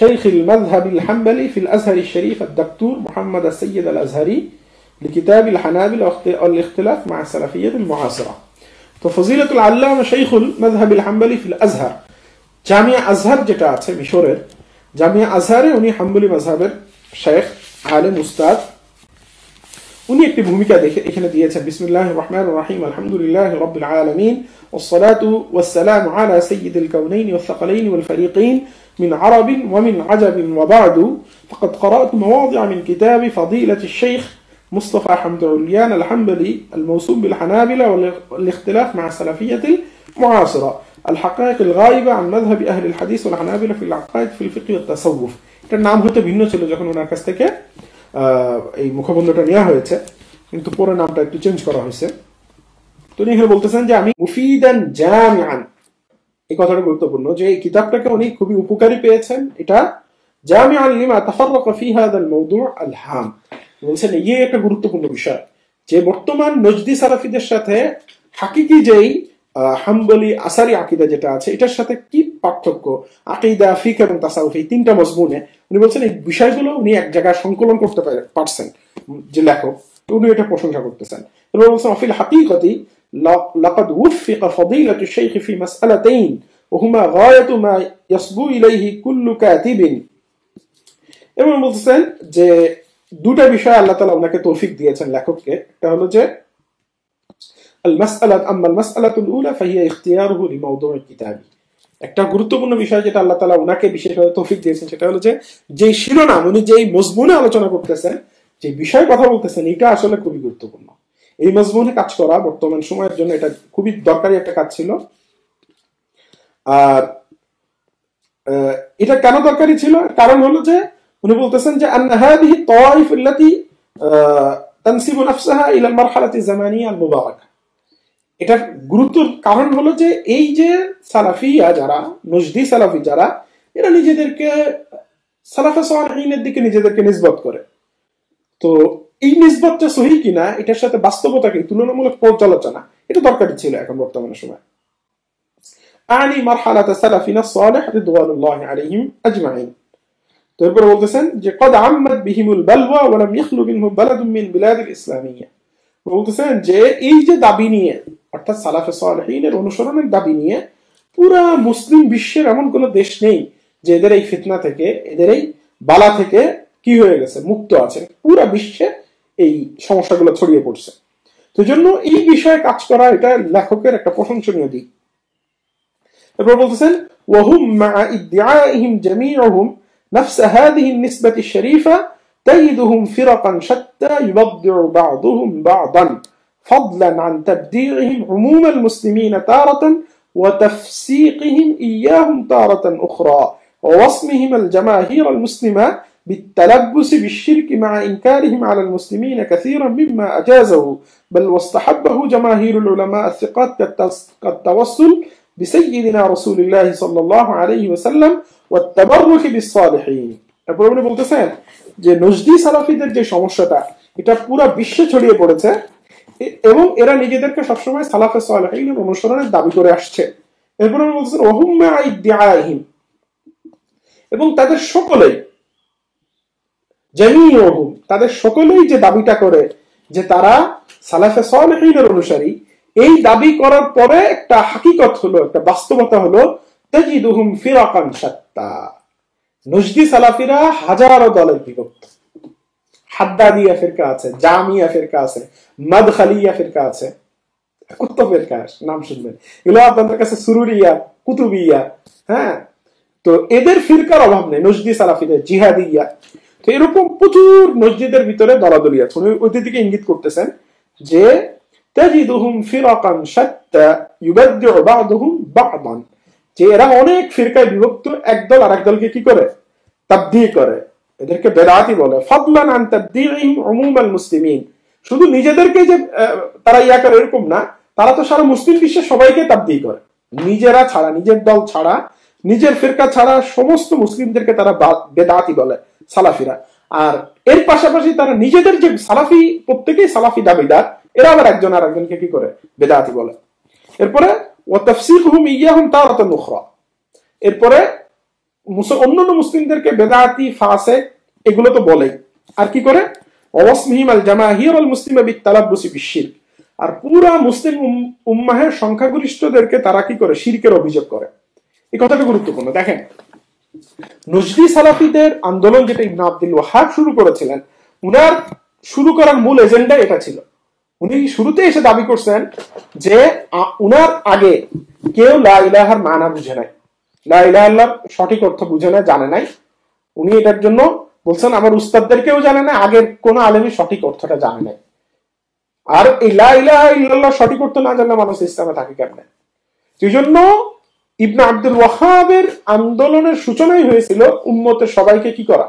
شيخ المذهب الحنبلي في الأزهر الشريف الدكتور محمد السيد الأزهري لكتاب الحنابلة والاختلاف مع السلفية المعاصرة. فضيلة العلامة شيخ المذهب الحنبلي في الأزهر جامع أزهر جتاعت مشورر جامع أزهر اني حنبلي مذهبر شيخ عالم أستاذ উনি একটি ভূমিকা দেখে এখানে দিয়েছেন। বিসমিল্লাহির রহমানির রহিম, আলহামদুলিল্লাহি রাব্বিল আলামিন, والصلاه والسلام على سيد الكونين والثقلين والفريقين من عرب ومن عجب وبعد فقد قرات مواضع من كتاب فضيله الشيخ مصطفى حمدعليان الحنبلي الموسوم بالحنابلة والاختلاف مع السلفيه المعاصره الحقائق الغائبه عن مذهب اهل الحديث والحنابلة في العقائد في الفقه والتصوف। এটার নাম হতে ভিন্ন ছিল যখন ওনার কাছ থেকে এই মুখবন্ধটা নেওয়া হয়েছে। কিন্তু পুরো নামটা একটু চেঞ্জ করা হয়েছে। তো উনি এখানে বলতেছেন যে আমি মুফিদান জামিআন, এই কথাটা গুরুত্বপূর্ণ যে এই কিতাবটাকে উনি খুবই উপকারী পেয়েছেন। এটা জামিআন লিমা তাফাররাক ফি হাদা আল মাওদু আল হাম, বলছেন এই একটা গুরুত্বপূর্ণ বিষয় যে বর্তমান নজদি সালাফিদের সাথে হাকিকি যেই হাম্বলি আসারি আকিদা যেটা আছে এটার সাথে কি পার্থক্য, আকিদা ফিকহ এবং তাসাউফ এই তিনটা মজমুনে উনি বলছেন এই বিষয়গুলো উনি এক জায়গায় সংকলন করতে পারছেন যে লেখক, উনি এটা প্রশংসা করতেছেন। এরপর বলছেন ফিল হাকিকতি লাকাদ উফিক ফাদিলাতু শাইখ ফি মাসআলাতাইন ওয়া হুমা গায়াতু মা ইয়াসবু ইলাইহি কুল্লু কাতিবিন। এবং বলছেন যে দুটা বিষয় আল্লাহ তাআলা ওনাকে তৌফিক দিয়েছেন লেখককে, একটা হলো যে المسألة أما المسألة الأولى فهي اختياره لموضوع الكتاب. একটা গুরুত্বপূর্ণ বিষয় যেটা আল্লাহ তাআলা উনাকে বিশেষভাবে তৌফিক দিয়েছেন সেটা হলো যে যে শিরোনাম উনি যেই মজমুনে আলোচনা করতেছেন, যে বিষয়ে কথা বলতেছেন, এটা আসলে খুবই গুরুত্বপূর্ণ। এই মজমুনে কাজ করা বর্তমান সময়ের জন্য এটা খুবই দরকারি একটা কাজ ছিল। আর এটা কেন দরকারি ছিল, কারণ হলো যে উনি বলতেছেন যে আন হাদিহি তায়ফ التي تنسب نفسها الى المرحله الزمانيه المباركه। এটা গুরুত্বের কারণ হলো যে এই যে সালাফিয়া যারা নজদি সালাফি যারা এরা নিজেদেরকে সালাফে সালেহীনের দিকে নিজেদেরকে নিসবত করে, তো এই নিসবতটা সহি কিনা এটার সাথে বাস্তবতাকে তুলনামূলক পর্যালোচনা এটা দরকারি ছিল এখন বর্তমান সময়। আনি মারহালাত সালাফিনা সালেহ রিদওয়ানুল্লাহি আলাইহিম আজমাইন। তো এরপর বলতেছেন যে কদ আম্মাত বিহিমুল বালওয়া ওয়া লাম ইখলু মিনহুম বালাদুম মিন বিলাদিল ইসলামিয়া। বলতেছেন যে এই যে দাবি নিয়ে অর্থাৎ সালাফে সালেহীনের অনুসরণের দাবি নিয়ে পুরা মুসলিম বিশ্বের এমন কোন দেশ নেই যে এদের এই ফিতনা থেকে এদের এই বালা থেকে কি হয়ে গেছে, মুক্ত আছে। পুরা বিশ্বে এই সমস্যাগুলো ছড়িয়ে পড়ছে, তো জন্য এই বিষয়ে কাজ করা এটা লেখকের একটা প্রশংসনীয় দিক। এরপর বলতেছেন ওয়াহুম মা ইদআইহিম জামিউহুম নাফস হাদিহি নিসবাতি শরীফা তাইদুহুম ফিরাকান শাত্তা ইউবদিউ বা'দুহুম বা'দান فضلا عن تبديعهم عموم المسلمين تارة وتفسيقهم إياهم تارة أخرى ووصمهم الجماهير المسلمة بالتلبس بالشرك مع إنكارهم على المسلمين كثيرا مما أجازه بل واستحبه جماهير العلماء الثقات كالتوسل بسيدنا رسول الله صلى الله عليه وسلم والتبرك بالصالحين. أبونا بولتسان جي نجدي سلفي در جي شمشتا إتا پورا بشة چڑيه پڑتسه এবং এরা নিজেদেরকে সবসময় সালাফে সালেহীনের অনুসরণের দাবি করে আসছে। এরপরে বলছেন ওহুম্মা ইদআইহিম, এবং তাদের সকলেই জামিউহুম, তাদের সকলেই যে দাবিটা করে যে তারা সালাফে সালেহীনের অনুসারী, এই দাবি করার পরে একটা হাকিকত হলো, একটা বাস্তবতা হলো তাজিদুহুম ফিরাকান শাত্তা, নজদি সালাফিরা হাজারো দলের বিভক্ত। হাদ্দাদিয়া ফিরকা আছে, জামিয়া ফিরকা আছে, মাদখালিয়া ফিরকা আছে, কত ফিরকা নাম শুনবেন, এগুলো আপনাদের কাছে সুরুরিয়া, কুতুবিয়া, হ্যাঁ, তো এদের ফিরকার অভাব নেই নজদি সালাফিদের, জিহাদিয়া, তো এরকম প্রচুর নজদিদের ভিতরে দলাদলি আছে। উনি ওই দিকে ইঙ্গিত করতেছেন যে তাজিদুহুম ফিরাকান শাত্তা ইউবাদ্দিউ বা'দুহুম বা'দান, যে এরা অনেক ফিরকায় বিভক্ত, একদল আরেক দলকে কি করে তাবদী করে, এদেরকে বেদাতি বলে। ফাদলান আন তাবদীইহিম উমুমাল মুসলিমিন, শুধু নিজেদেরকে যে তারা ইয়া করে এরকম না, তারা তো সারা মুসলিম বিশ্বের সবাইকে তাবদী করে, নিজেরা ছাড়া, নিজের দল ছাড়া, নিজের ফিরকা ছাড়া সমস্ত মুসলিমদেরকে তারা বেদাতি বলে সালাফিরা। আর এর পাশাপাশি তারা নিজেদের যে সালাফি, প্রত্যেকেই সালাফি দাবিদার, এরা আবার একজন আর একজনকে কি করে বেদাতি বলে। এরপরে ওয়া তাফসীকুহুম ইয়াহুম তারাতান উখরা, এরপরে অন্যান্য মুসলিমদেরকে বেদাতি ফাসে এগুলো তো বলেই, আর কি করে ওয়াসমিহিম আল জামাহিরুল মুসলিমা বিতালাব্বুসি বিশিরক, আর পুরা মুসলিম উম্মাহের সংখ্যাগরিষ্ঠদেরকে তারা কি করে শিরকের অভিযোগ করে। এই কথাটা গুরুত্বপূর্ণ। দেখেন নজদি সালাফিদের আন্দোলন যেটা ইবনে আব্দুল ওয়াহাব শুরু করেছিলেন, উনার শুরু করার মূল এজেন্ডা এটা ছিল। উনি শুরুতে এসে দাবি করছেন যে উনার আগে কেউ লা ইলাহার মানা বুঝে নাই, লা ইলাহা ইল্লাল্লাহ সঠিক অর্থ বুঝে না, জানে নাই। উনি এটার জন্য বলছেন আমার উস্তাদদেরকেও জানে না, আগের কোন আলেমই সঠিক অর্থটা জানে নাই। আর এই লা ইলাহা ইল্লাল্লাহ সঠিক অর্থ না জানলে মানুষ ইসলামে থাকে কেমনে? সেই জন্য ইবনে আব্দুল ওয়াহাবের আন্দোলনের সূচনাই হয়েছিল উম্মতের সবাইকে কি করা,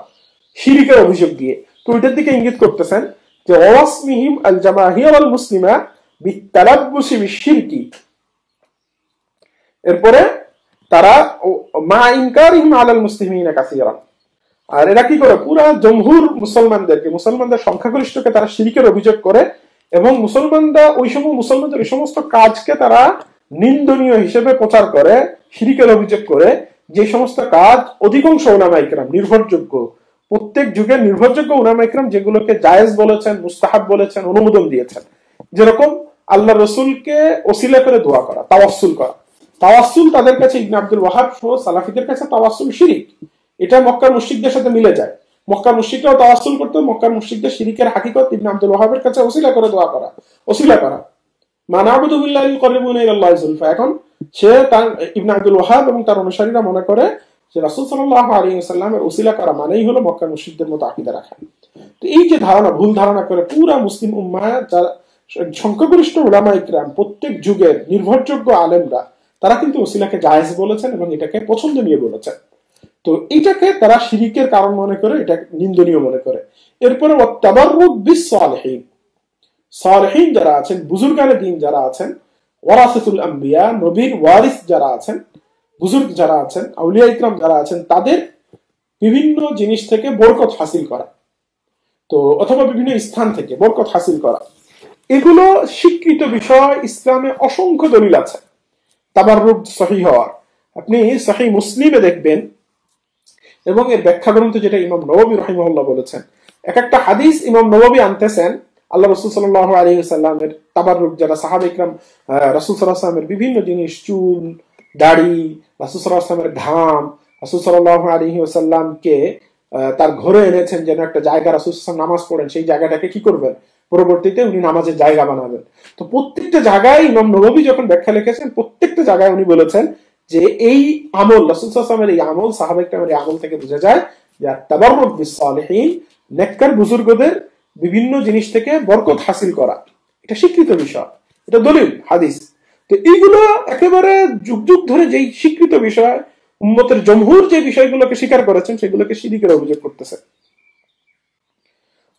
শিরিকের অভিযোগ দিয়ে। তো ওইটার দিকে ইঙ্গিত করতেছেন كوصفهم الجماهير المسلمة بالتلبس بالشرك. এরপরে তারা মা ইনকারিহিম আলাল মুসলিমিনা কাসীরা, আর এরা কি করে পুরা জমহুর মুসলমানদেরকে, মুসলমানদের সংখ্যাগরিষ্ঠকে তারা শিরকের অভিযোগ করে এবং মুসলমানরা ওই সময় মুসলমানদের এই সমস্ত কাজকে তারা নিন্দনীয় হিসেবে প্রচার করে, শিরকের অভিযোগ করে, যে সমস্ত কাজ অধিকাংশ উলামায়ে কিরাম নির্ভরযোগ্য প্রত্যেক যুগে নির্ভরযোগ্য উলামায়ে কিরাম যেগুলোকে জায়েজ বলেছেন, মুস্তাহাব বলেছেন, অনুমোদন দিয়েছেন, যেরকম আল্লাহ রসুলকে ওসিলা করে দোয়া করা, তাওয়াসুল করা। তাওয়াসুল তাদের কাছে ইবনে আব্দুল ওয়াহাব সহ সালাফিদের কাছে তাওয়াসুল শিরিক, এটা মক্কার মুশরিকদের সাথে মিলে যায়। মক্কার মুশরিকরাও তাওয়াসুল করত, মক্কার মুশরিকদের শিরিকের হাকিকত ইবনে আব্দুল ওয়াহাবের কাছে ওসিলা করে দোয়া করা, ওসিলা করা মানাবুদু বিল্লাহি ইউকারিবুনা ইলাল্লাহি যুলফা। এখন সে তার ইবনে আব্দুল ওয়াহাব এবং তার অনুসারীরা মনে করে যে রাসূল সাল্লাল্লাহু আলাইহি ওয়াসাল্লামের ওসিলা করা মানেই হলো মক্কার মুশরিকদের মতো আকীদা রাখা। তো এই যে ধারণা, ভুল ধারণা করে পুরা মুসলিম উম্মাহ যারা সংখ্যাগরিষ্ঠ উলামায়ে কিরাম প্রত্যেক যুগের নির্ভরযোগ্য আলেমরা তারা কিন্তু ওসিলাকে জায়েজ বলেছেন এবং এটাকে পছন্দনীয় বলেছেন। তো এটাকে তারা শিরিকের কারণ মনে করে, এটা নিন্দনীয় মনে করে। এরপরে তাবাররুক বিস সালেহীন, সালেহীন যারা আছেন, বুজুর্গানে দিন যারা আছেন, ওয়ারাসাতুল আম্বিয়া নবীর ওয়ারিস যারা আছেন, বুজুর্গ যারা আছেন, আউলিয়া ইকরাম যারা আছেন, তাদের বিভিন্ন জিনিস থেকে বরকত হাসিল করা, তো অথবা বিভিন্ন স্থান থেকে বরকত হাসিল করা, এগুলো স্বীকৃত বিষয়। ইসলামে অসংখ্য দলিল আছে তাবাররুক সহিহ হওয়ার। আপনি সহিহ মুসলিমে দেখবেন এবং এর ব্যাখ্যা গ্রন্থ যেটা ইমাম নববী রাহিমাহুল্লাহ বলেছেন, এক একটা হাদিস ইমাম নববী আনতেছেন আল্লাহ রাসূল সাল্লাল্লাহু আলাইহি ওয়াসাল্লামের তাবাররুক যারা সাহাবা ইকরাম, রাসূল সাল্লাল্লাহু আলাইহি ওয়াসাল্লামের বিভিন্ন জিনিস, চুল, দাড়ি, রাসূল সাল্লাল্লাহু আলাইহি ওয়াসাল্লামের ঘাম, রাসূল সাল্লাল্লাহু আলাইহি ওয়াসাল্লামকে তার ঘরে এনেছেন যেন একটা জায়গা রাসূল সাল্লাল্লাহু নামাজ পড়েন, সেই জায়গাটাকে কি করবেন পরবর্তীতে উনি নামাজের জায়গা বানাবেন। তো প্রত্যেকটা জায়গায় ইমাম নববী যখন ব্যাখ্যা লিখেছেন প্রত্যেকটা জায়গায় উনি বলেছেন যে এই আমল রাসূল সাল্লাল্লাহু আলাইহি ওয়াসাল্লামের এই আমল, সাহাবায়ে আমল থেকে বোঝা যায় যে তাবাররুক বিস সালেহীন, নেককার বুজুর্গদের বিভিন্ন জিনিস থেকে বরকত হাসিল করা, এটা স্বীকৃত বিষয়, এটা দলিল হাদিস। তো এইগুলো একেবারে যুগ যুগ ধরে যেই স্বীকৃত বিষয়, উম্মতের জমহুর যে বিষয়গুলোকে স্বীকার করেছেন সেগুলোকে শিরকের অভিযোগ করতেছেন।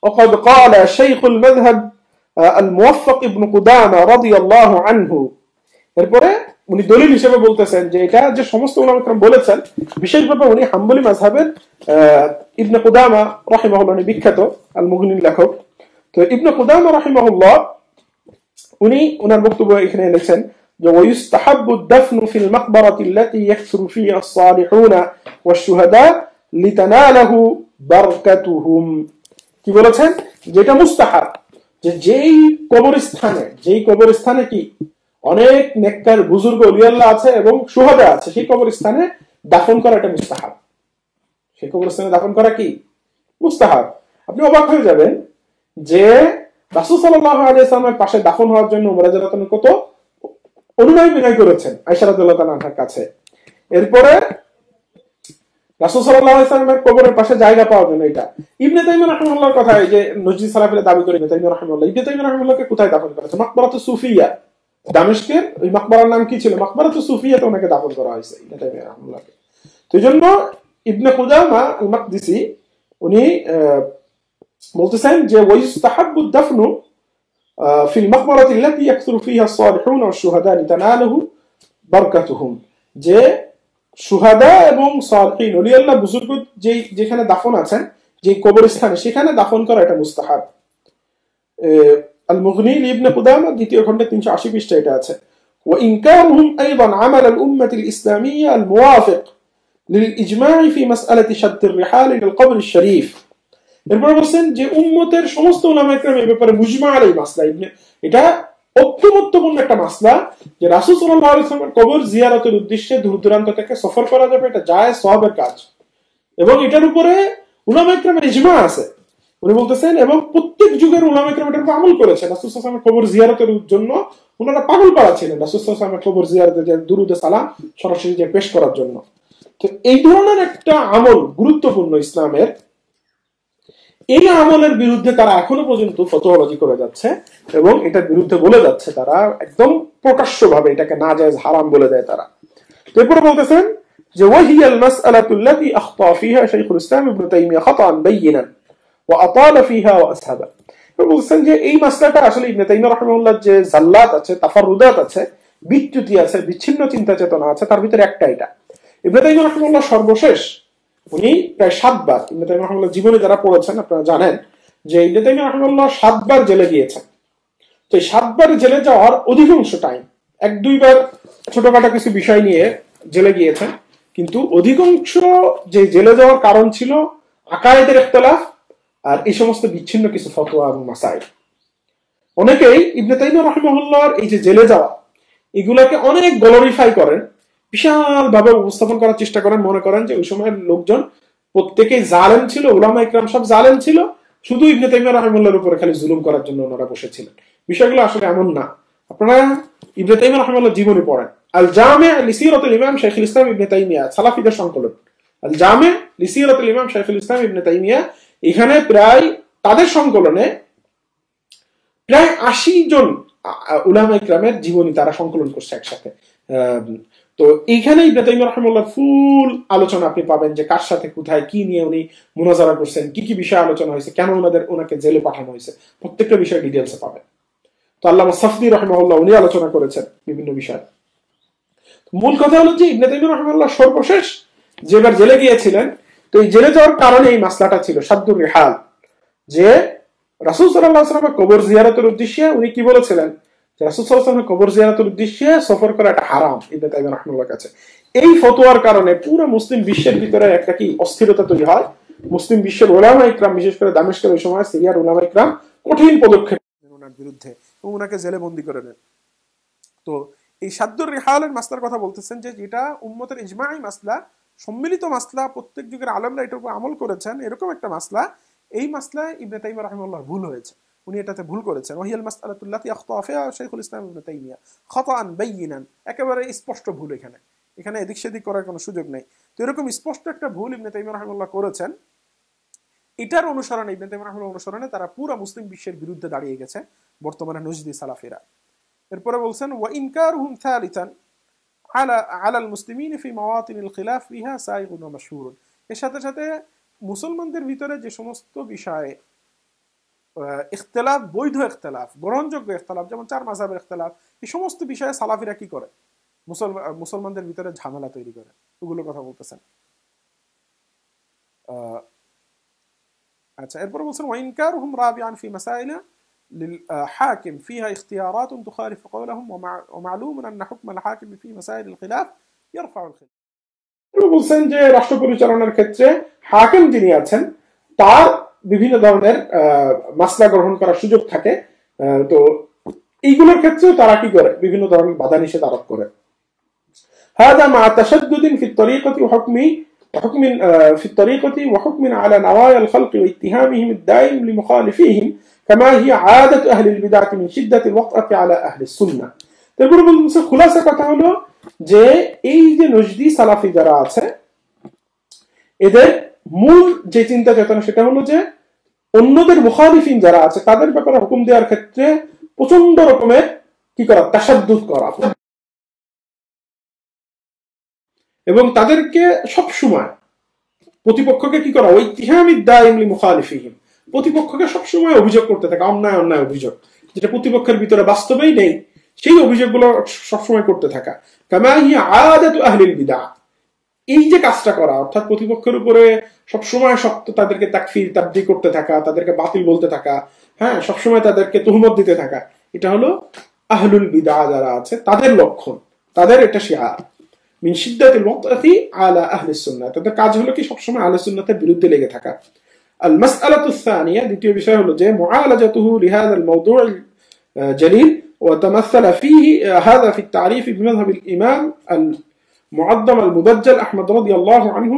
وقد قال شيخ المذهب الموفق ابن قدامة رضي الله عنه, এরপরে উনি দলিল হিসেবে বলতেছেন যে এটা যে সমস্ত উলামা کرام বলেছেন, বিশেষভাবে উনি হাম্বলি মাযহাবের ইবনে কুদামা রাহিমাহুল্লাহ বিখ্যাত আল মুগনি লেখক। তো ইবনে কুদামা রাহিমাহুল্লাহ উনি ওনার বক্তব্য এখানে লিখেছেন যে ويستحب الدفن في المقبرة التي يكثر فيها الصالحون والشهداء لتناله بركتهم। কি বলেছেন? যেটা মুস্তাহাব, যে যেই কবরস্থানে যেই কবরস্থানে কি অনেক নেককার বুজুর্গ ওলিয়াল্লাহ আছে এবং সুহাদা আছে, সেই কবরস্থানে দাফন করা এটা মুস্তাহাব। সেই কবরস্থানে দাফন করা কি মুস্তাহাব। আপনি অবাক হয়ে যাবেন যে রাসূল সাল্লাল্লাহু আলাইহি ওয়াসাল্লামের পাশে দাফন হওয়ার জন্য ওমর রাদিয়াল্লাহু তাআলা কত অনুনয় বিনয় করেছেন আয়েশা রাদিয়াল্লাহু তাআলার কাছে। এরপরে রাসূল সাল্লাল্লাহু আলাইহি ওয়াসাল্লামের কবরের পাশে জায়গা পাওয়ার জন্য এটা ইবনে তাইমিয়া রাহিমাহুল্লাহর কথা, এই যে নাজদি-সালাফিরা দাবি করে ইবনে তাইমিয়া রাহিমাহুল্লাহ ইবনে তাইমিয়া রাহিমাহুল্লাহকে কোথায় দাফন করেছে? মাকবারাতুস সুফিয়া, দামেস্কের ওই মাকবারার নাম কি ছিল? মাকবারাতুস সুফিয়াতে ওনাকে দাফন করা হয়েছে ইবনে তাইমিয়া রাহিমাহুল্লাহকে। তো এইজন্য ইবনে খুদামা আল মাকদিসি উনি বলতেছেন যে ওয়াইস্তাহাবু দাফনু ফিল মাকবারাতি আল্লাতী ইয়াকসুরু ফিহা আস-সালিহুন ওয়াশ-শুহাদা লিতানালহু বারাকাতুহুম, যে সুহাদা এবং সালহীন ওলিয়াল্লাহ বুজুর্গ যেই যেখানে দাফন আছেন, যে কবরস্থানে, সেখানে দাফন করা এটা মুস্তাহাব। আল মুগনি ইবনে কুদামা দ্বিতীয় খণ্ডে তিনশো আশি পৃষ্ঠা এটা আছে। وانكارهم ايضا عمل الامه الاسلاميه الموافق للاجماع في مساله شد الرحال للقبر الشريف। এরপর বলেন যে উম্মতের সমস্ত উলামায়ে কিরাম এই ব্যাপারে মুজমা আলাইহি মাসলা, ইবনে এটা অত্যমত্বপূর্ণ একটা মাসলা যে রাসূল সাল্লাল্লাহু আলাইহি ওয়াসাল্লামের কবর জিয়ারতের উদ্দেশ্যে দূরদূরান্ত থেকে সফর করা যাবে, এটা জায়েজ সওয়াবের কাজ এবং এটার উপরে উলামায়ে কিরামের ইজমা আছে। উনি বলতেছেন এবং প্রত্যেক যুগের উলামায়ে কিরাম এটার উপর আমল করেছেন। রাসূল সাল্লাল্লাহু আলাইহি ওয়াসাল্লামের কবর জিয়ারতের জন্য ওনারা পাগল পারা ছিলেন, রাসূল সাল্লাল্লাহু আলাইহি ওয়াসাল্লামের কবর জিয়ারতে যে দুরুদ সালাম সরাসরি যে পেশ করার জন্য। তো এই ধরনের একটা আমল গুরুত্বপূর্ণ ইসলামের, এই আমলের বিরুদ্ধে তারা এখনো পর্যন্ত ফতোয়াবাজি করে যাচ্ছে এবং এটার বিরুদ্ধে বলে যাচ্ছে, তারা একদম প্রকাশ্যভাবে এটাকে নাজায়েজ হারাম বলে দেয় তারা। এরপরে বলতেছেন যে ওয়াহিয়াল মাসআলাতুল্লাতী আখতা ফিহা শাইখুল ইসলাম ইবনে তাইমিয়া খাতাআন বাইয়িনান ওয়া আতালা ফিহা ওয়া আসহাবা, বুঝছেন যে এই মাসলাটা আসলে ইবনে তাইমিয়া রাহিমাহুল্লাহ যে জাল্লাত আছে তাফাররুদাত আছে বিচ্যুতি আছে বিচ্ছিন্ন চিন্তা চেতনা আছে তার ভিতরে একটা এটা ইবনে তাইমিয়া রাহিমাহুল্লাহ সর্বশেষ উনি প্রায় সাতবার ইবনে তাইমিয়া রাহিমাহুল্লাহ জীবনে যারা পড়েছেন আপনারা জানেন যে ইবনে তাইমিয়া রাহিমাহুল্লাহ সাতবার জেলে গিয়েছেন তো এই সাতবার জেলে যাওয়ার অধিকাংশ টাইম এক দুইবার ছোটখাটো কিছু বিষয় নিয়ে জেলে গিয়েছেন কিন্তু অধিকাংশ যে জেলে যাওয়ার কারণ ছিল আকায়েদের ইখতিলাফ আর এই সমস্ত বিচ্ছিন্ন কিছু ফতোয়া এবং মাসাইল অনেকেই ইবনে তাইমিয়া রাহিমাহুল্লাহর এই যে জেলে যাওয়া এগুলাকে অনেক গ্লোরিফাই করেন বিশাল ভাবে উপস্থাপন করার চেষ্টা করেন মনে করেন যে ওই সময়ের লোকজন প্রত্যেকই জালেম ছিল উলামায়ে কিরাম সব জালেম ছিল শুধু ইবনে তাইমিয়া রাহিমাহুল্লাহর উপরে খালি জুলুম করার জন্য ওনারা বসেছিলেন বিষয়গুলো আসলে এমন না আপনারা ইবনে তাইমিয়া রাহিমাহুল্লাহ জীবনী পড়েন আল জামি' লিসিরাতুল ইমাম শাইখুল ইসলাম ইবনে তাইমিয়া সালাফিদের সংকলন আল জামি' লিসিরাতুল ইমাম শাইখুল ইসলাম ইবনে তাইমিয়া এখানে প্রায় তাদের সংকলনে প্রায় আশি জন উলামায়ে কিরামের জীবনী তারা সংকলন করছে একসাথে তো এইখানে ইবনে তাইমিয়া রাহিমাহুল্লাহ ফুল আলোচনা আপনি পাবেন যে কার সাথে কোথায় কি নিয়ে উনি মুনাজারা করছেন কি কি বিষয় আলোচনা হয়েছে কেন উনাদের উনাকে জেলে পাঠানো হয়েছে প্রত্যেকটা বিষয় ডিটেইলস পাবেন তো আল্লামা সাফদি রাহিমাহুল্লাহ উনি আলোচনা করেছেন বিভিন্ন বিষয় মূল কথা হলো যে ইবনে তাইমিয়া রাহিমাহুল্লাহ সর্বশেষ যেবার জেলে গিয়েছিলেন তো এই জেলে যাওয়ার কারণে এই মাসলাটা ছিল সাদ্দুর রিহাল যে রাসূল সাল্লাল্লাহু আলাইহি ওয়াসাল্লামের কবর জিয়ারতের উদ্দেশ্যে উনি কি বলেছিলেন যে রাসূল সাল্লাল্লাহু আলাইহি ওয়াসাল্লামের কবর জিয়ারতের উদ্দেশ্যে সফর করা এটা হারাম ইবনে তাইমিয়া রাহিমাহুল্লাহর কাছে এই ফতোয়ার কারণে পুরো মুসলিম বিশ্বের ভিতরে একটা কি অস্থিরতা তৈরি হয় মুসলিম বিশ্বের উলামায়ে কিরাম বিশেষ করে দামেস্কের ওই সময় সিরিয়ার উলামায়ে কিরাম কঠিন পদক্ষেপ নেন ওনার বিরুদ্ধে এবং ওনাকে জেলে বন্দী করে নেন তো এই সাদ্দুর রিহালের মাসলার কথা বলতেছেন যে এটা উম্মতের ইজমাই মাসলা সম্মিলিত মাসলা প্রত্যেক যুগের আলেমরা এটার উপর আমল করেছেন এরকম একটা মাসলা এই মাসলায় ইবনে তাইমিয়া রাহিমাহুল্লাহ ভুল হয়েছে উনি এটাতে ভুল করেছেন ওয়াহিয়াল মাসআলাতুল্লাতী আখতা ফিহা শাইখুল ইসলাম ইবনে তাইমিয়া খাতাআন বাইয়িনান একেবারে স্পষ্ট ভুল এখানে এখানে এদিক সেদিক করার কোনো সুযোগ নেই তো এরকম স্পষ্ট একটা ভুল ইবনে তাইমিয়া রাহিমাহুল্লাহ করেছেন এটার অনুসরণে ইবনে তাইমিয়া রাহিমাহুল্লাহ অনুসরণে তারা পুরো মুসলিম বিশ্বের বিরুদ্ধে দাঁড়িয়ে গেছে বর্তমানে নজদি সালাফিরা এরপরে বলছেন ওয়া ইনকারুহুম সালিসান على على المسلمين في مواطن الخلاف فيها سائغ ومشهور এর সাথে সাথে মুসলমানদের ভিতরে যে সমস্ত বিষয়ে ইখতিলাফ বৈধ ইখতিলাফ গ্রহণযোগ্য ইখতিলাফ যেমন চার মাযহাবের ইখতিলাফ এই সমস্ত বিষয়ে সালাফিরা কি করে মুসলমান মুসলমানদের ভিতরে ঝামেলা তৈরি করে ওগুলোর কথা বলতেছেন আচ্ছা এরপর বলছেন وانكارهم رابعا في مسائل للحاكم فيها اختيارات تخالف قولهم ومع... ومعلوم أن حكم الحاكم في مسائل الخلاف يرفع الخلاف. বলছেন যে রাষ্ট্র পরিচালনার ক্ষেত্রে হাকিম যিনি আছেন তার বিভিন্ন ধরনের মাসলা গ্রহণ করার সুযোগ থাকে তো এইগুলোর ক্ষেত্রে তারা কি করে বিভিন্ন ধরনের বাধা নিষেধ আরোপ করে هذا مع تشدد في الطريقة وحكم حكم في الطريقة وحكم على نوايا الخلق واتهامهم الدائم لمخالفيهم كما هي عادة أهل البدع من شدة الوقفة على أهل السنة. تقول بالمثل خلاصة كتاولو جاء أي نجدي سلفي دراسة. إذا مول جتينتا جتنا شكاولو جاء. أنّدر مخالفين دراسة. تادر بكرة حكم ديار كتير. بسند رقمه كي كرا تشدد كرا. إبوم تادر كه شب شومان. بتي بكرة كي كرا. واتهام الدائم لمخالفيهم. প্রতিপক্ষকে সব সময় অভিযোগ করতে থাকে অন্যায় অন্যায় অভিযোগ যেটা প্রতিপক্ষের ভিতরে বাস্তবেই নেই সেই অভিযোগগুলো সব সময় করতে থাকা কামা হিয়া আদাতু আহলিল বিদআ এই যে কাজটা করা অর্থাৎ প্রতিপক্ষের উপরে সব সময় শক্ত তাদেরকে তাকফীর তাবদী করতে থাকা তাদেরকে বাতিল বলতে থাকা হ্যাঁ সব সময় তাদেরকে তুহমত দিতে থাকা এটা হলো আহলুল বিদআ যারা আছে তাদের লক্ষণ তাদের এটা শিআ মিন শিদ্দাতিল ওয়াতআতি আলা আহলিস সুন্নাহ তাদের কাজ হলো কি সব সময় আহলে সুন্নাতের বিরুদ্ধে লেগে থাকা المسألة الثانية ديتيو بشاهلوجي معالجته لهذا الموضوع الجليل وتمثل فيه هذا في التعريف بمذهب الإمام المعظم المبجل أحمد رضي الله عنه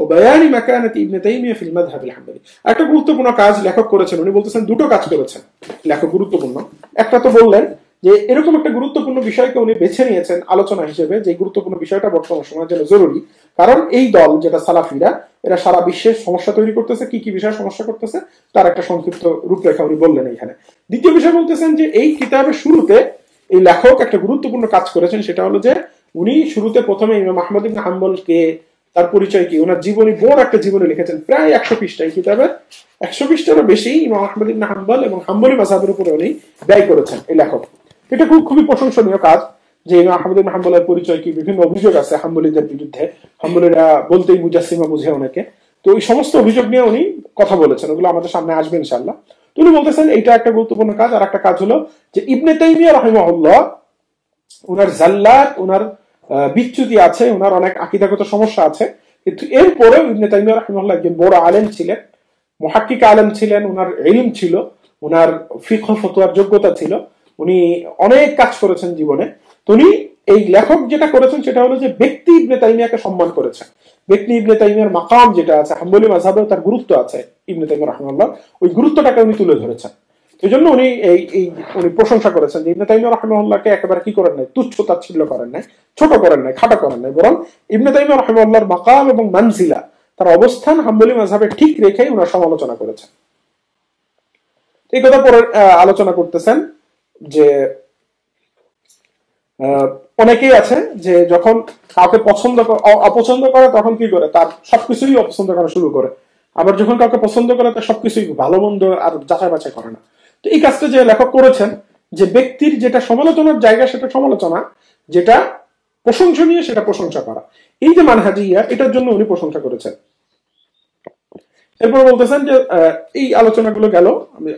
وبيان مكانة ابن تيمية في المذهب الحنبلي. একটা গুরুত্বপূর্ণ কাজ লেখক করেছেন উনি বলতেছেন দুটো কাজ করেছেন লেখক গুরুত্বপূর্ণ একটা তো বললেন যে এরকম একটা গুরুত্বপূর্ণ বিষয়কে উনি বেছে নিয়েছেন আলোচনা হিসেবে যে গুরুত্বপূর্ণ বিষয়টা বর্তমান সময়ের জন্য জরুরি কারণ এই দল যেটা সালাফিরা এরা সারা বিশ্বে সমস্যা তৈরি করতেছে কি কি বিষয় সমস্যা করতেছে তার একটা সংক্ষিপ্ত রূপরেখা উনি বললেন এখানে দ্বিতীয় বিষয় বলতেছেন যে এই কিতাবের শুরুতে এই লেখক একটা গুরুত্বপূর্ণ কাজ করেছেন সেটা হলো যে উনি শুরুতে প্রথমে ইমাম আহমদ ইবনে হাম্বলকে তার পরিচয় কি ওনার জীবনী বড় একটা জীবনী লিখেছেন প্রায় একশো পৃষ্ঠায় কিতাবে একশো পৃষ্ঠারও বেশি ইমাম আহমদ ইবনে হাম্বল এবং হাম্বলি মাযহাবের উপরে উনি ব্যয় করেছেন এই লেখক এটা খুব খুবই প্রশংসনীয় কাজ যে ইমাম আহমদ ইবনে হাম্বলের পরিচয় কি বিভিন্ন অভিযোগ আছে হাম্বলিদের বিরুদ্ধে হাম্বলিরা বলতেই মুজাসসিমা বুঝে ওনাকে তো এই সমস্ত অভিযোগ নিয়ে উনি কথা বলেছেন ওগুলো আমাদের সামনে আসবে ইনশাআল্লাহ তো উনি বলতেছেন এটা একটা গুরুত্বপূর্ণ কাজ আর একটা কাজ হলো যে ইবনে তাইমিয়া রাহিমাহুল্লাহ ওনার জাল্লাত ওনার বিচ্যুতি আছে ওনার অনেক আকীদাগত সমস্যা আছে কিন্তু এরপরে ইবনে তাইমিয়া রাহিমাহুল্লাহ একজন বড় আলেম ছিলেন মুহাক্কিক আলেম ছিলেন ওনার ইলম ছিল ওনার ফিকহ ফতোয়ার যোগ্যতা ছিল উনি অনেক কাজ করেছেন জীবনে উনি এই লেখক যেটা করেছেন সেটা হলো যে ব্যক্তি ইবনে তাইমিয়াকে সম্মান করেছেন ব্যক্তি ইবনে তাইমিয়ার মাকাম যেটা আছে হাম্বলি মাযহাবেও তার গুরুত্ব আছে ইবনে তাইমিয়া রাহিমাহুল্লাহ ওই গুরুত্বটাকে উনি তুলে ধরেছেন এইজন্য উনি এই এই উনি প্রশংসা করেছেন যে ইবনে তাইমিয়া রাহিমাহুল্লাহকে একেবারে কি করেন না তুচ্ছ তাচ্ছিল্য করেন না ছোট করেন না খাটো করেন না বরং ইবনে তাইমিয়া রাহিমাহুল্লাহর মাকাম এবং মানজিলা তার অবস্থান হাম্বলি মাযহাবে ঠিক রেখেই উনি সমালোচনা করেছেন এই কথা পরে আলোচনা করতেছেন যে অনেকেই আছে যে যখন কাউকে পছন্দ অপছন্দ করে তখন কি করে তার সবকিছুই অপছন্দ করা শুরু করে আবার যখন কাউকে পছন্দ করে তার সবকিছুই ভালো মন্দ আর যাচাই বাছাই করে না তো এই কাজটা যে লেখক করেছেন যে ব্যক্তির যেটা সমালোচনার জায়গা সেটা সমালোচনা যেটা প্রশংসনীয় সেটা প্রশংসা করা এই যে মানহাজিয়া এটার জন্য উনি প্রশংসা করেছেন এরপর বলতেছেন যে এই আলোচনাগুলো গেল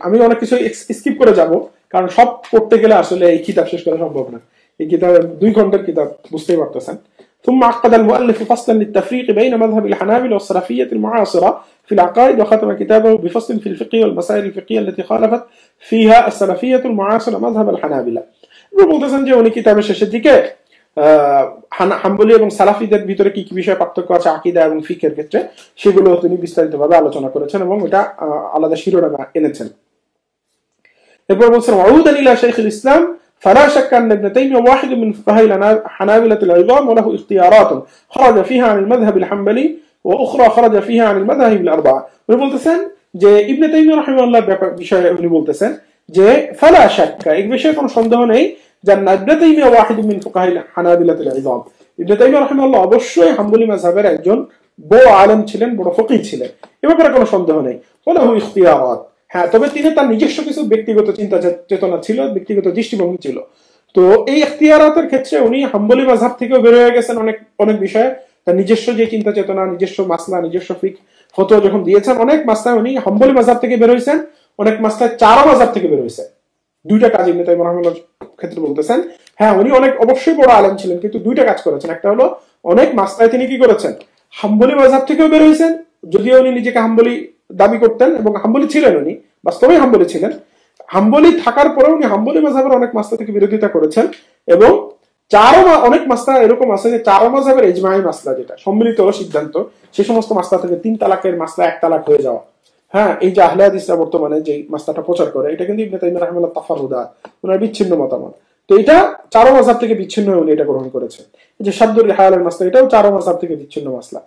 আমি অনেক কিছু স্কিপ করে যাব কারণ সব পড়তে গেলে আসলে এই কিতাব শেষ করা সম্ভব না এই কিতাব দুই ঘন্টার কিতাব বুঝতেই পারতেছেন ثم عقد المؤلف فصلا للتفريق بين مذهب الحنابلة والسلفية المعاصرة في العقائد وختم كتابه بفصل في الفقه والمسائل الفقهية التي خالفت فيها السلفية المعاصرة مذهب الحنابلة. ومتزن جوني كتاب الشاشديكة حنبلي بن سلفي در بيتوري كي كبيشة بطرقة عقيدة بن فكر كتر شغلوا تني بيستايل تبادل على تنا كورتشن ومتع على دشيرو ربع إنتشن. يقول مصر وعودا إلى شيخ الإسلام فلا شك أن ابن تيمية واحد من فقهاء حنابلة العظام وله اختيارات خرج فيها عن المذهب الحنبلي وأخرى خرج فيها عن المذاهب الأربعة. ونقولتسن جاء ابن تيمية رحمه الله بشيء ونقولتسن جاء فلا شك. إيش بشيء كن شندهون أي جن ابن تيمية واحد من فقهاء حنابلة العظام. ابن تيمية رحمه الله أبو شوي حنبلي مذهبه رجل بو عالم شلن بو فقيه شلن. إيه ما برا كن شندهون أي وله اختيارات. হ্যাঁ তবে তিনি তার নিজস্ব কিছু ব্যক্তিগত চিন্তা চেতনা ছিল ব্যক্তিগত দৃষ্টিভঙ্গি ছিল তো এই ইখতিয়ারাতের ক্ষেত্রে উনি হাম্বলি মাযহাব থেকেও বের হয়ে গেছেন অনেক অনেক বিষয়ে তার নিজস্ব যে চিন্তা চেতনা নিজস্ব মাসলা নিজস্ব ফিকহ ফতোয়া যখন দিয়েছেন অনেক মাসলা উনি হাম্বলি মাযহাব থেকে বের হয়েছেন অনেক মাসলা চারা মাযহাব থেকে বের হয়েছে দুইটা কাজ ইবনে তাইমিয়া রাহিমাহুল্লাহর ক্ষেত্রে বলতেছেন হ্যাঁ উনি অনেক অবশ্যই বড় আলেম ছিলেন কিন্তু দুইটা কাজ করেছেন একটা হলো অনেক মাসলায় তিনি কি করেছেন হাম্বলি মাযহাব থেকেও বের হয়েছেন যদিও উনি নিজেকে হাম্বলি দাবি করতেন এবং হাম্বলি ছিলেন উনি বাস্তবে হাম্বলি ছিলেন হাম্বলি থাকার পরেও উনি হাম্বলি মাযহাবের অনেক মাসলা থেকে বিরোধিতা করেছেন এবং চারও অনেক মাসলা এরকম আছে যে চারও মাযহাবের ইজমাই মাসলা যেটা সম্মিলিত সিদ্ধান্ত সেই সমস্ত মাসলা থেকে তিন তালাকের মাসলা এক তালাক হয়ে যাওয়া হ্যাঁ এই যে আহলে হাদিসরা বর্তমানে যে মাসলাটা প্রচার করে এটা কিন্তু ইবনে তাইমিয়া রাহিমাহুল্লাহ তাফারুদা ওনার বিচ্ছিন্ন মতামত তো এটা চারও মাযহাব থেকে বিচ্ছিন্ন হয়ে উনি এটা গ্রহণ করেছেন এই যে শাদুল রিহালের মাসলা এটাও চারও মাযহাব থেকে বিচ্ছিন্ন মাসলা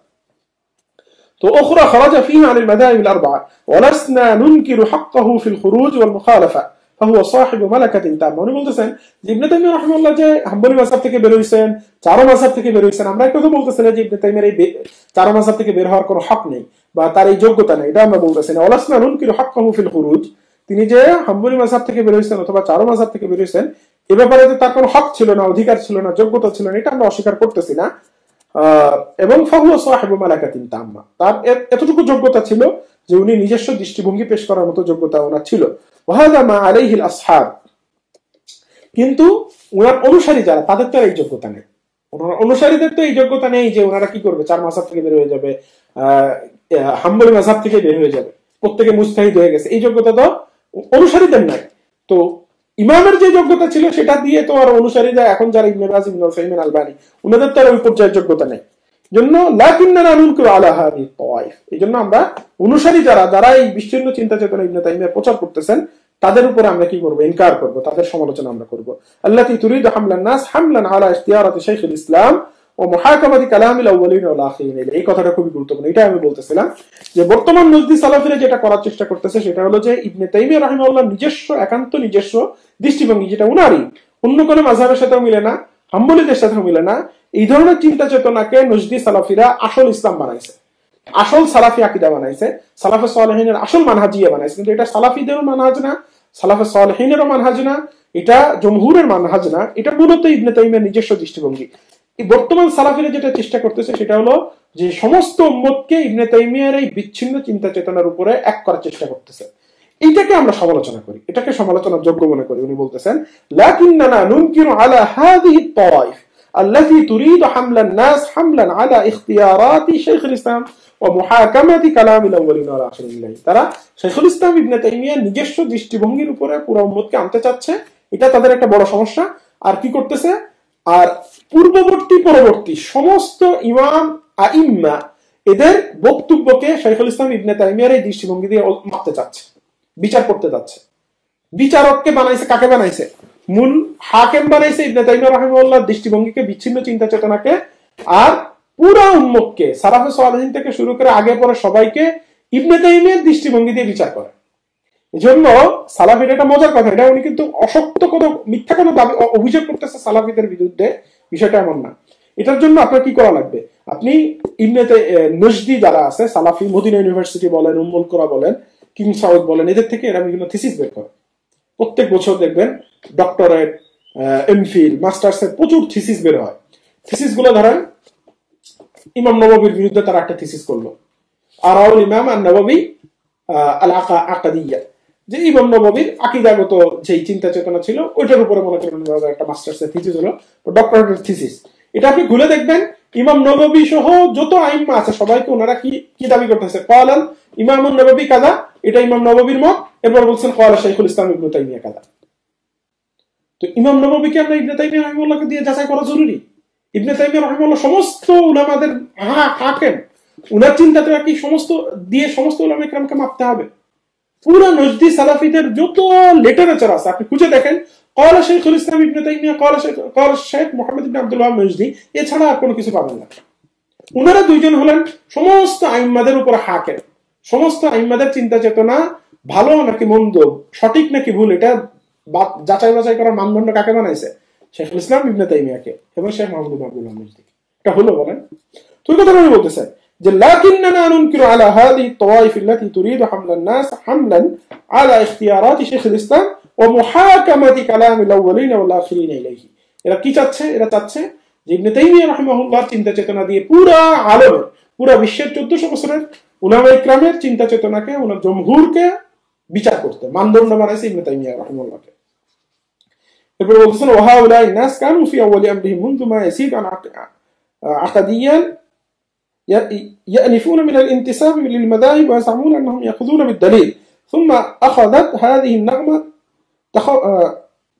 وأخرى خرج فيها عن المذاهب الأربعة ولسنا ننكر حقه في الخروج والمخالفة فهو صاحب ملكة تامة ونقولتسن ابن تيمية رحمه الله جاي حنبلي مذهب থেকে বের হইছেন চারো مذهب থেকে বের হইছেন আমরা একটু বলতেছি না যে ابن تيمية এই চারো مذهب থেকে বের হওয়ার কোনো হক নেই বা তার এই যোগ্যতা নেই এটা আমরা বলতেছি না ولسنا ننكر حقه في الخروج তিনি যে হাম্বলি মাযহাব থেকে বের হইছেন অথবা চারো মাযহাব থেকে বের হইছেন এই ব্যাপারে তো তার কোনো হক ছিল না অধিকার ছিল না যোগ্যতা ছিল না এটা আমরা অস্বীকার করতেছি না এবং ফাহুয়া সাহিবু মালাকাতিন তাম্মা তার এতটুকু যোগ্যতা ছিল যে উনি নিজস্ব দৃষ্টিভঙ্গি পেশ করার মতো যোগ্যতা ওনার ছিল ওয়াহাদা মা আলাইহিল আসহাব কিন্তু ওনার অনুসারী যারা তাদের তো এই যোগ্যতা নেই ওনার অনুসারীদের তো এই যোগ্যতা নেই যে ওনারা কি করবে চার মাযহাব থেকে বের হয়ে যাবে হাম্বলি মাযহাব থেকে বের হয়ে যাবে প্রত্যেকে মুজতাহিদ হয়ে গেছে এই যোগ্যতা তো অনুসারীদের নাই তো ইমামের যে যোগ্যতা ছিল সেটা দিয়ে তো আর অনুসারীরা এখন যারা ইবনে বাজ ইবনে উসাইমিন আলবানি উনাদের তো আর ওই পর্যায়ের যোগ্যতা নেই জন্য লাকিন্নানা নুনকুরু আলা হাদি তায়ফ এইজন্য আমরা অনুসারী যারা যারা এই বিচ্ছিন্ন চিন্তা চেতনা ইবনে তাইমিয়া প্রচার করতেছেন তাদের উপরে আমরা কি করব ইনকার করব তাদের সমালোচনা আমরা করব আল্লাতি তুরিদু হামলান নাস হামলান আলা ইখতিয়ারাতি শাইখুল ইসলাম ও মুহাকামাতি কালামিল আউয়ালিন ওয়াল আখিরিন এই কথাটা খুবই গুরুত্বপূর্ণ এটা আমি বলতেছিলাম যে বর্তমান নজদি সালাফিরা যেটা করার চেষ্টা করতেছে সেটা হলো যে ইবনে তাইমিয়া রাহিমাহুল্লাহ নিজস্ব একান্ত নিজস্ব দৃষ্টিভঙ্গি যেটা উনারই অন্য কোনো মাযহাবের সাথেও মিলে না হাম্বলিদের সাথেও মিলে না এই ধরনের চিন্তা চেতনাকে নজদি সালাফিরা আসল ইসলাম বানাইছে, আসল সালাফি আকীদা বানাইছে, সালাফে সালেহিনের আসল মানহাজিয়া বানাইছে। কিন্তু এটা সালাফিদের মানহাজ না, সালাফে সালেহিনেরও মানহাজ না, এটা জমহুরের মানহাজ না, এটা মূলত ইবনে তাইমিয়ার নিজস্ব দৃষ্টিভঙ্গি। বর্তমান সালাফিরা যেটা চেষ্টা করতেছে সেটা হলো যে সমস্ত উম্মতকে ইবনে তাইমিয়ার এই বিচ্ছিন্ন চিন্তা চেতনার উপরে এক করার চেষ্টা করতেছে। এটাকে আমরা সমালোচনা করি, এটাকে সমালোচনার যোগ্য মনে করি। উনি বলতেছেন লাকিন্নানা নুনকিরু আলা হাযিহি আত-তায়ফ التي تريد حمل الناس حملا على اختيارات شيخ الإسلام ومحاكمة كلام الأولين والآخرين إليه ترى شيخ الإسلام ابن تيمية নিজস্ব দৃষ্টিভঙ্গির উপরে পুরো উম্মতকে আনতে চাচ্ছে। এটা তাদের একটা বড় সমস্যা। আর কি করতেছে, আর পূর্ববর্তী পরবর্তী সমস্ত ইমাম আইম্মা এদের বক্তব্যকে শাইখুল ইসলাম ইবনে তাইমিয়ার এই দৃষ্টিভঙ্গি দিয়ে মাপতে চাচ্ছে, বিচার করতে চাচ্ছে। বিচারককে বানাইছে, কাকে বানাইছে? মূল হাকিম বানাইছে ইবনে তাইমিয়া রাহিমাহুল্লাহ দৃষ্টিভঙ্গিকে, বিচ্ছিন্ন চিন্তা চেতনাকে। আর পুরা উম্মতকে সালাফে সালেহীন থেকে শুরু করে আগে পরে সবাইকে ইবনে তাইমিয়ার দৃষ্টিভঙ্গি দিয়ে বিচার করে। এজন্য সালাফিদের একটা মজার কথা, এটা উনি কিন্তু অসত্য কোনো মিথ্যা কোনো দাবি অভিযোগ করতেছে সালাফিদের বিরুদ্ধে, বিষয়টা এমন না। এটার জন্য আপনার কি করা লাগবে, আপনি ইবনে নজদি যারা আছে সালাফি, মদিনা ইউনিভার্সিটি বলেন, উম্মুল কুরা বলেন, কিং সাউদ বলেন, এদের থেকে এরা বিভিন্ন থিসিস বের করে। প্রত্যেক বছর দেখবেন ডক্টরেট, এমফিল, মাস্টার্সের প্রচুর থিসিস বের হয়। থিসিস গুলো ধরেন ইমাম নববীর বিরুদ্ধে তারা একটা থিসিস করলো, আরাউল ইমাম আন-নববী আল আকাদিয়া, যে ইমাম নববীর আকিদাগত যেই চিন্তা চেতনা ছিল ওইটার উপরে মনে করেন একটা মাস্টার্সের থিসিস হলো, ডক্টরেটের থিসিস। এটা আপনি ঘুরে দেখবেন ইমাম নববী সহ যত আইম্মা আছে সবাইকে ওনারা কি কি দাবি করতেছে, ক্বালাল ইমাম নববী কাযা, এটা ইমাম নববীর মত। এরপর বলছেন ক্বালা শাইখুল ইসলাম ইবনে তাইমিয়া কাযা। তো ইমাম নববীকে আমরা ইবনে তাইমিয়া রাহিমাহুল্লাহকে দিয়ে যাচাই করা জরুরি? ইবনে তাইমিয়া রাহিমাহুল্লাহ সমস্ত উলামাদের হাকিম, উনার চিন্তাটা কি সমস্ত দিয়ে সমস্ত উলামা ইকরামকে মাপতে হবে? পুরা নজদি সালাফিদের যত লিটারেচার আছে আপনি খুঁজে দেখেন ক্বালা শাইখুল ইসলাম ইবনে তাইমিয়া, ক্বালা শাইখ ক্বালা শাইখ মুহাম্মদ ইবনে আব্দুল ওয়াহাব নজদি, এছাড়া আর কোনো কিছু পাবেন না। উনারা দুইজন হলেন সমস্ত আইম্মাদের উপর হাকিম, সমস্ত আইম্মাদের চিন্তা চেতনা ভালো নাকি মন্দ, সঠিক নাকি ভুল, এটা যাচাই বাছাই করার মানদণ্ড কাকে বানাইছে? শাইখুল ইসলাম ইবনে তাইমিয়াকে এবং শেখ মাহমুদ ইবনে আব্দুল ওয়াহাব নজদিকে। এটা হলো বলেন তুই কথা বলে বলতেছে যে লাকিন্নানা নুনকিরু আলা হাযিহি আত-তাওয়াইফ التي تريد حمل الناس حملا على اختيارات شيخ الاسلام ومحاكمة كلام الاولين والاخرين اليه। এরা কি চাচ্ছে? এরা চাচ্ছে যে ইবনে তাইমিয়া রাহিমাহুল্লাহ চিন্তা চেতনা দিয়ে পুরা আলেম, পুরা বিশ্বের চোদ্দশো বছরের উলামায়ে ইকরামের চিন্তা চেতনাকে, ওনার জমহুরকে বিচার করতে মানদণ্ড বানাইছে ইবনে তাইমিয়া রাহিমাহুল্লাহকে। এরপর বলছেন ওয়াহাউলাই নাস কানু ফি আউয়ালি আমরিহিম মুনযু মা ইয়াসিদ আন আকাদিয়ান يأنفون من الانتساب للمذاهب ويزعمون أنهم يأخذون بالدليل ثم أخذت هذه النغمة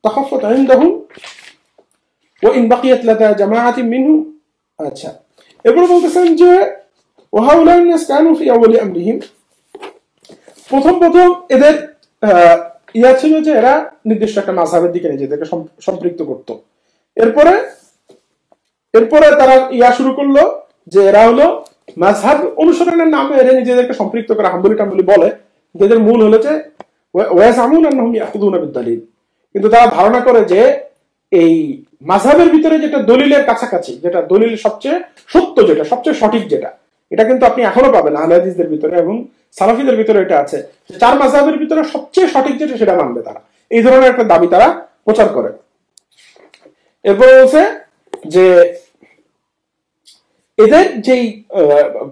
تخفت عندهم وإن بقيت لدى جماعة منهم أتشاء إبراهيم تسنجى وهؤلاء الناس كانوا في أول أمرهم প্রথম এদের ইয়া ছিল যে এরা নির্দিষ্ট একটা মাযহাবের দিকে নিজেদেরকে সম্পৃক্ত করত। এরপরে এরপরে তারা ইয়া শুরু করলো যে এরা হলো মাযহাব অনুসরণের নামে এরা নিজেদেরকে সম্পৃক্ত করে হাম্বলি টাম্বলি বলে, যাদের মূল হলো যে ওয়াসামুন আনহুম ইয়াখুদুনা বিদলিল, কিন্তু তারা ধারণা করে যে এই মাযহাবের ভিতরে যেটা দলিলের কাছাকাছি, যেটা দলিল সবচেয়ে সত্য, যেটা সবচেয়ে সঠিক, যেটা এটা কিন্তু আপনি এখনো পাবেন আহলে হাদিসদের ভিতরে এবং সালাফিদের ভিতরে এটা আছে, চার মাযহাবের ভিতরে সবচেয়ে সঠিক যেটা সেটা মানবে তারা। এই ধরনের একটা দাবি তারা প্রচার করে। এরপর বলছে যে এদের যেই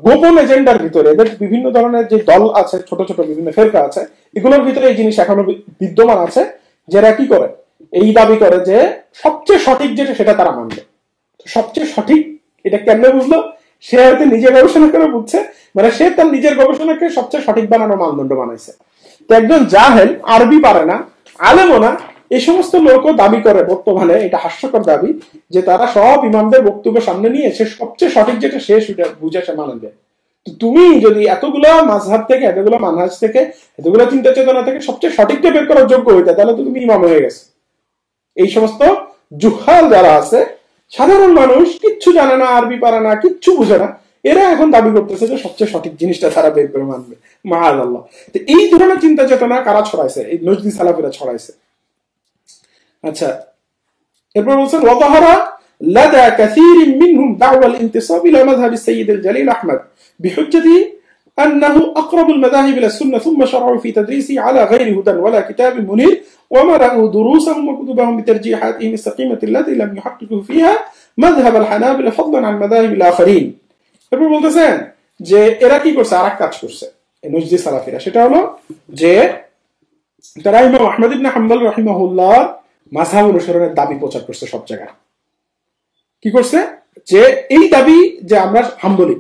গোপন এজেন্ডার ভিতরে এদের বিভিন্ন ধরনের যে দল আছে, ছোট ছোট বিভিন্ন ফেরকা আছে, এগুলোর ভিতরে এই জিনিস এখনো বিদ্যমান আছে, যারা কি করে এই দাবি করে যে সবচেয়ে সঠিক যেটা সেটা তারা মানবে। সবচেয়ে সঠিক এটা কেমনে বুঝলো? সে হয়তো নিজের গবেষণা করে বুঝছে, মানে সে তার নিজের গবেষণাকে সবচেয়ে সঠিক বানানোর মানদণ্ড বানাইছে। তো একজন জাহেল, আরবি পারে না, আলেমও না, এই সমস্ত লোকও দাবি করে বর্তমানে, এটা হাস্যকর দাবি, যে তারা সব ইমামদের বক্তব্য সামনে নিয়ে এসে সবচেয়ে সঠিক যেটা সে সেটা বুঝে সে মানবে। তুমি যদি এতগুলো মাযহাব থেকে, এতগুলো মানহাজ থেকে, এতগুলো চিন্তা চেতনা থেকে সবচেয়ে সঠিকটা বের করার যোগ্য হইতে, তাহলে তো তুমি ইমাম হয়ে গেছো। এই সমস্ত জুহাল যারা আছে, সাধারণ মানুষ, কিচ্ছু জানে না, আরবি পারে না, কিচ্ছু বুঝে না, এরা এখন দাবি করতেছে যে সবচেয়ে সঠিক জিনিসটা তারা বের করে মানবে। মাআল্লাহ। তো এই ধরনের চিন্তা চেতনা কারা ছড়াইছে? এই নজদি সালাফিরা ছড়াইছে। আচ্ছা, এরপর বলছেন ওয়াযহারা لدى كثير منهم دعوى الانتصاب إلى مذهب السيد الجليل أحمد بحجة أنه أقرب المذاهب إلى السنة، ثم شرعوا في تدريسه على غير هدى ولا كتاب منير، ومرأوا دروسهم وكتبهم بترجيحاتهم السقيمة التي لم يحققوا فيها مذهب الحنابلة فضلا عن المذاهب الآخرين. এরপর বলতেছেন যে এরা কি করছে, আর এক কাজ করছে নজদি সালাফিরা, সেটা হলো যে তারা ইমাম আহমদ ইবনে হাম্বল রাহিমাহুল্লাহ মাযহাব অনুসরণের দাবি প্রচার করছে সব জায়গায়। কি করছে যে এই দাবি যে আমরা হাম্বলি,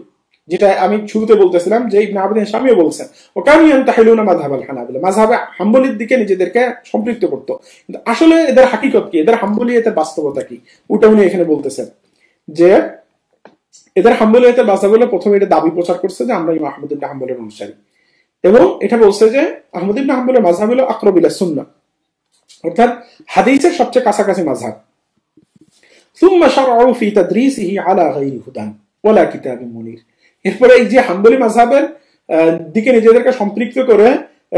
যেটা আমি শুরুতে বলতেছিলাম যে ইবনে আবদিন শামিও বলছেন ও কামিয়ান তাহিলুনা মাযহাব আল হানাবিলা, মাযহাব হাম্বলির দিকে নিজেদেরকে সম্পৃক্ত করত, কিন্তু আসলে এদের হাকিকত কি, এদের হাম্বলিয়াতের বাস্তবতা কি, ওটা উনি এখানে বলতেছেন যে এদের হাম্বলিয়াতের বাস্তবতা হলো প্রথমে এটা দাবি প্রচার করছে যে আমরা ইমাম আহমদ ইবনে হাম্বলের অনুসারী, এবং এটা বলছে যে আহমদ ইবনে হাম্বলের মাযহাব হলো আকরাব ইলা সুন্নাহ, অর্থাৎ হাদিসের সবচেয়ে কাছাকাছি মাযহাব। ثم شرعوا في تدريسه على غير هدى ولا كتاب منير, এরপরে এই যে হাম্বলি মাযহাবের দিকে নিজেদেরকে সম্পৃক্ত করে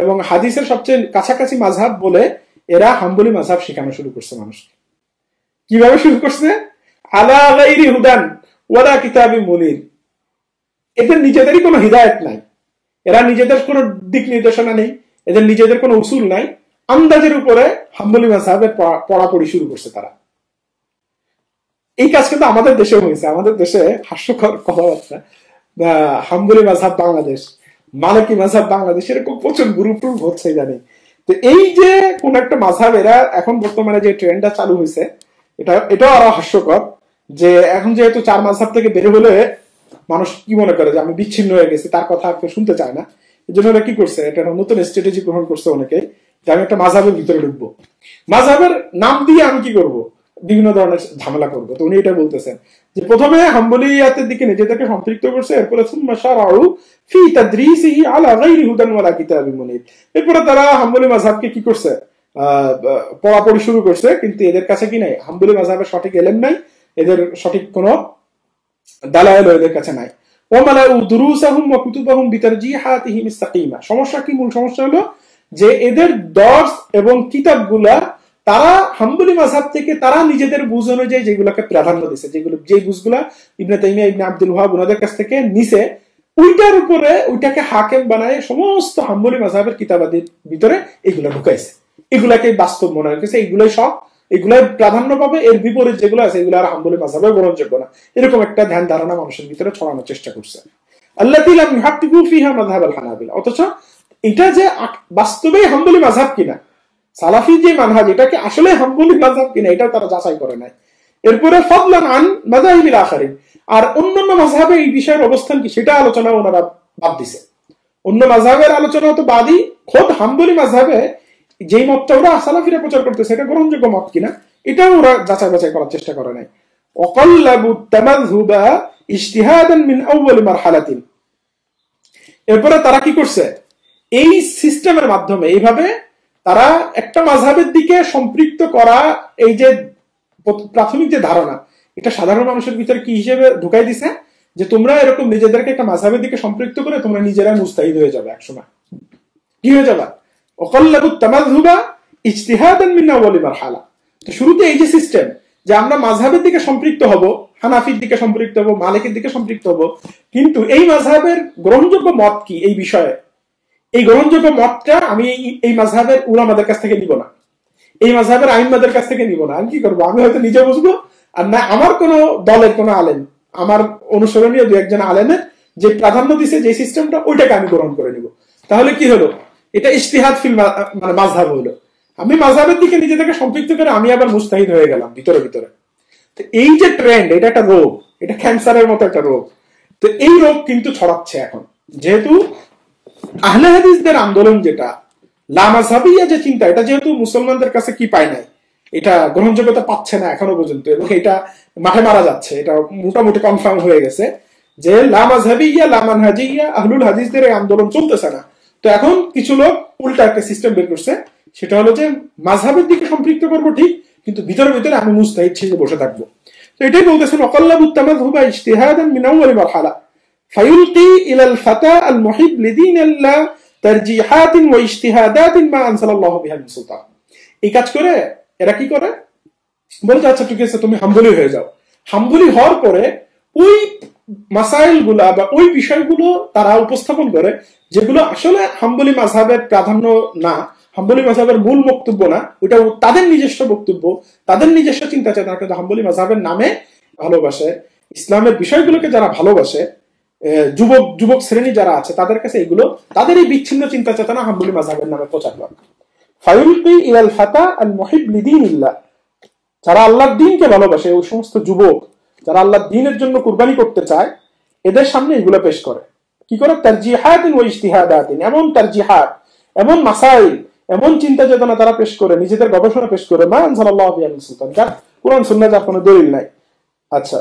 এবং হাদিসের সবচেয়ে কাছাকাছি মাযহাব বলে এরা হাম্বলি মাযহাব শেখানো শুরু করছে মানুষকে। কিভাবে শুরু করছে, আলা গায়রি হুদান ওয়ালা কিতাবি মুনির, এদের নিজেদেরই কোনো হিদায়াত নাই, এরা নিজেদের কোনো দিক নির্দেশনা নেই, এদের নিজেদের কোনো উসুল নাই, আন্দাজের উপরে হাম্বলি মাযহাবের পড়াপড়ি শুরু করছে তারা। এই কাজ কিন্তু আমাদের দেশে হয়েছে, আমাদের দেশে হাস্যকর কথাবার্তা হাম্বলি মাযহাব বাংলাদেশ, মালিকি মাযহাব বাংলাদেশ, এরকম প্রচুর গ্রুপ টুপ হচ্ছে জানি। তো এই যে কোন একটা মাযহাব এরা এখন বর্তমানে যে ট্রেন্ডটা চালু হয়েছে এটা এটাও আরো হাস্যকর, যে এখন যেহেতু চার মাযহাব থেকে বের হলে মানুষ কি মনে করে যে আমি বিচ্ছিন্ন হয়ে গেছি, তার কথা কেউ শুনতে চায় না, এই জন্য ওরা কি করছে এটা নতুন স্ট্র্যাটেজি গ্রহণ করছে অনেকে, যে আমি একটা মাযহাবের ভিতরে ঢুকবো, মাযহাবের নাম দিয়ে আমি কি করবো, বিভিন্ন ধরনের ঝামেলা করবো। তো উনি এটা বলতেছেন যে প্রথমে হাম্বলিয়াতের দিকে নিজেদেরকে সম্পৃক্ত করছে, এরপরে সুম্মা শারাউ ফি তাদরিসিহি আলা গায়রি হুদান ওয়ালা কিতাবিন মুনির, এরপরে তারা হাম্বলি মাযহাবকে কি করছে পড়াপড়ি শুরু করছে, কিন্তু এদের কাছে কি নাই হাম্বলি মাযহাবের সঠিক এলেম নাই, এদের সঠিক কোনো দালায়েল এদের কাছে নাই। ওয়ামালাউ দুরুসাহুম ওয়া কুতুবাহুম বিতারজিহাতিহিম ইসতাকিমা, সমস্যা কি, মূল সমস্যা হলো যে এদের দর্স এবং কিতাবগুলা তারা হাম্বলি মাযহাব থেকে তারা নিজেদের বুঝ অনুযায়ী যেগুলোকে প্রাধান্য দিচ্ছে, যেগুলো যে বুঝগুলা ইবনে তাইমিয়া ইবনে আব্দুল ওয়াহাব ওনাদের কাছ থেকে নিছে, ওইটার উপরে ওইটাকে হাকেম বানায় সমস্ত হাম্বলি মাযহাবের কিতাবাদির ভিতরে এগুলা ঢুকাইছে, এগুলাকে বাস্তব মনে রেখেছে, এগুলাই সব, এগুলাই প্রাধান্য পাবে, এর বিপরীত যেগুলো আছে এগুলো আর হাম্বলি মাযহাবে গ্রহণযোগ্য না, এরকম একটা ধ্যান ধারণা মানুষের ভিতরে ছড়ানোর চেষ্টা করছে। আল্লাযী লাম ইউহাক্কিকু ফিহা মাযহাব আল হানাবিলা, অথচ এটা যে বাস্তবে হাম্বলি মাযহাব কিনা, সালাফি যে মানহাজ এটাকে আসলে হাম্বলি মাযহাব কিনা এটাও তারা যাচাই করে নাই। এরপরে ফাদলান আন মাযাহিবিল আখিরিন, আর অন্যান্য মাযহাবে এই বিষয়ের অবস্থান কি সেটা আলোচনা ওনারা বাদ দিছে, অন্য মাযহাবের আলোচনা তো বাদই, খোদ হাম্বলি মাযহাবে যেই মতটা ওরা সালাফিরা প্রচার করতেছে এটা গ্রহণযোগ্য মত কিনা এটাও ওরা যাচাই বাছাই করার চেষ্টা করে নাই। ওয়াকাল্লাবু তামাযহুবা ইজতিহাদান মিন আউয়াল মারহালাতিন, এরপরে তারা কি করছে এই সিস্টেমের মাধ্যমে এইভাবে তারা একটা মাযহাবের দিকে সম্পৃক্ত করা এই যে প্রাথমিক যে ধারণা এটা সাধারণ মানুষের ভিতরে কি হিসেবে ঢুকাই দিছে যে তোমরা এরকম নিজেদেরকে একটা মাযহাবের দিকে সম্পৃক্ত করে তোমরা নিজেরা মুস্তাহিদ হয়ে যাবে, একসময় কি হয়ে যাবে, ওয়াকাল্লাবুত তামাযহুবা ইজতিহাদান মিন আউয়ালি মারহালা। তো শুরুতে এই যে সিস্টেম যে আমরা মাযহাবের দিকে সম্পৃক্ত হব, হানাফির দিকে সম্পৃক্ত হব, মালিকের দিকে সম্পৃক্ত হব, কিন্তু এই মাযহাবের গ্রহণযোগ্য মত কি এই বিষয়ে, এই গ্রহণযোগ্য মতটা আমি এই মাযহাবের উলামাদের কাছ থেকে নিব না, এই মাযহাবের আইম্মাদের কাছ থেকে নিব না, আমি কি করবো, আমি হয়তো নিজে বুঝবো আর না আমার কোনো দলের কোনো আলেম, আমার অনুসরণীয় দু একজন আলেমের যে প্রাধান্য দিছে যে সিস্টেমটা ওইটাকে আমি গ্রহণ করে নিব। তাহলে কি হলো, এটা ইজতিহাদ ফিল মানে মাযহাব হলো, আমি মাযহাবের দিকে নিজেদেরকে সম্পৃক্ত করে আমি আবার মুস্তাহিদ হয়ে গেলাম ভিতরে ভিতরে। তো এই যে ট্রেন্ড এটা একটা রোগ, এটা ক্যান্সারের মতো একটা রোগ। তো এই রোগ কিন্তু ছড়াচ্ছে এখন, যেহেতু আহলে হাদিসদের আন্দোলন যেটা লামাযহাবিয়া যে চিন্তা এটা যেহেতু মুসলমানদের কাছে কি পায় নাই, এটা গ্রহণযোগ্যতা পাচ্ছে না এখনো পর্যন্ত, এবং এটা মাঠে মারা যাচ্ছে, এটা মোটামুটি কনফার্ম হয়ে গেছে যে লামাযহাবিয়া লামানহাজিয়া আহলুল হাদিসদের এই আন্দোলন চলতেছে না। তো এখন কিছু লোক উল্টা একটা সিস্টেম বের করছে, সেটা হলো যে মাযহাবের দিকে সম্পৃক্ত করবো ঠিক, কিন্তু ভিতরে ভিতরে আমি মুস্তাহিদ ছেড়ে বসে থাকবো। তো এটাই বলতেছেন ওয়াকাল্লাবুত তামাযহুবা ইজতিহাদান মিন আউয়ালি মারহালা فيلقي إلى الفتاة المحب لدين الله ترجيحات واجتهادات ما أنزل الله بها من سلطان। এই কাজ করে এরা কি করে বলে, আচ্ছা ঠিক আছে তুমি হাম্বলি হয়ে যাও, হাম্বলি হওয়ার পরে ওই মাসাইলগুলো বা ওই বিষয়গুলো তারা উপস্থাপন করে যেগুলো আসলে হাম্বলি মাযহাবের প্রাধান্য না, হাম্বলি মাযহাবের মূল বক্তব্য না, ওটা তাদের নিজস্ব বক্তব্য, তাদের নিজস্ব চিন্তা চেতনা। কিন্তু হাম্বলি মাযহাবের নামে ভালোবাসে, ইসলামের বিষয়গুলোকে যারা ভালোবাসে, যুবক যুবক শ্রেণী যারা আছে তাদের কাছে এগুলো, তাদের এই বিচ্ছিন্ন চিন্তা চেতনা হাম্বলি মাযহাবের নামে প্রচার করে। ফায়ুলকি ইলাল ফাতা আল মুহিব লিদিনিল্লাহ, যারা আল্লাহর দ্বীনকে ভালোবাসে, ওই সমস্ত যুবক যারা আল্লাহর দ্বীনের জন্য কুরবানি করতে চায়, এদের সামনে এগুলো পেশ করে। কি করে? তারজিহাতিন ওয়া ইজতিহাদাতিন, এমন তারজিহাত, এমন মাসাইল, এমন চিন্তা চেতনা তারা পেশ করে, নিজেদের গবেষণা পেশ করে। মা আনজালাল্লাহু বিহি মিন সুলতান, যার কুরআন সুন্নাহ যার কোনো দলিল নাই। আচ্ছা,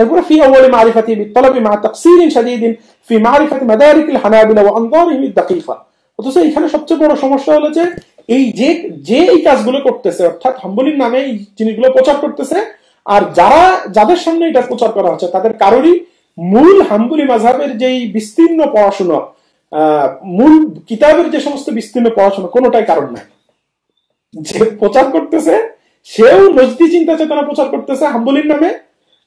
এরপরে في اول معرفته بالطلب مع تقصير شديد في معرفه مدارك الحنابلة وانظارهم الدقيقه। অথচ এখানে সবচেয়ে বড় সমস্যা হলো যে এই যে যে এই কাজগুলো করতেছে, অর্থাৎ হাম্বলির নামে এই জিনিসগুলো প্রচার করতেছে, আর যারা যাদের সামনে এটা প্রচার করা হচ্ছে তাদের কারোরই মূল হাম্বলি মাযহাবের যেই বিস্তীর্ণ পড়াশোনা, মূল কিতাবের যে সমস্ত বিস্তীর্ণ পড়াশোনা, কোনোটাই কারণ নাই। যে প্রচার করতেছে সেও নজদি চিন্তা চেতনা প্রচার করতেছে হাম্বলির নামে,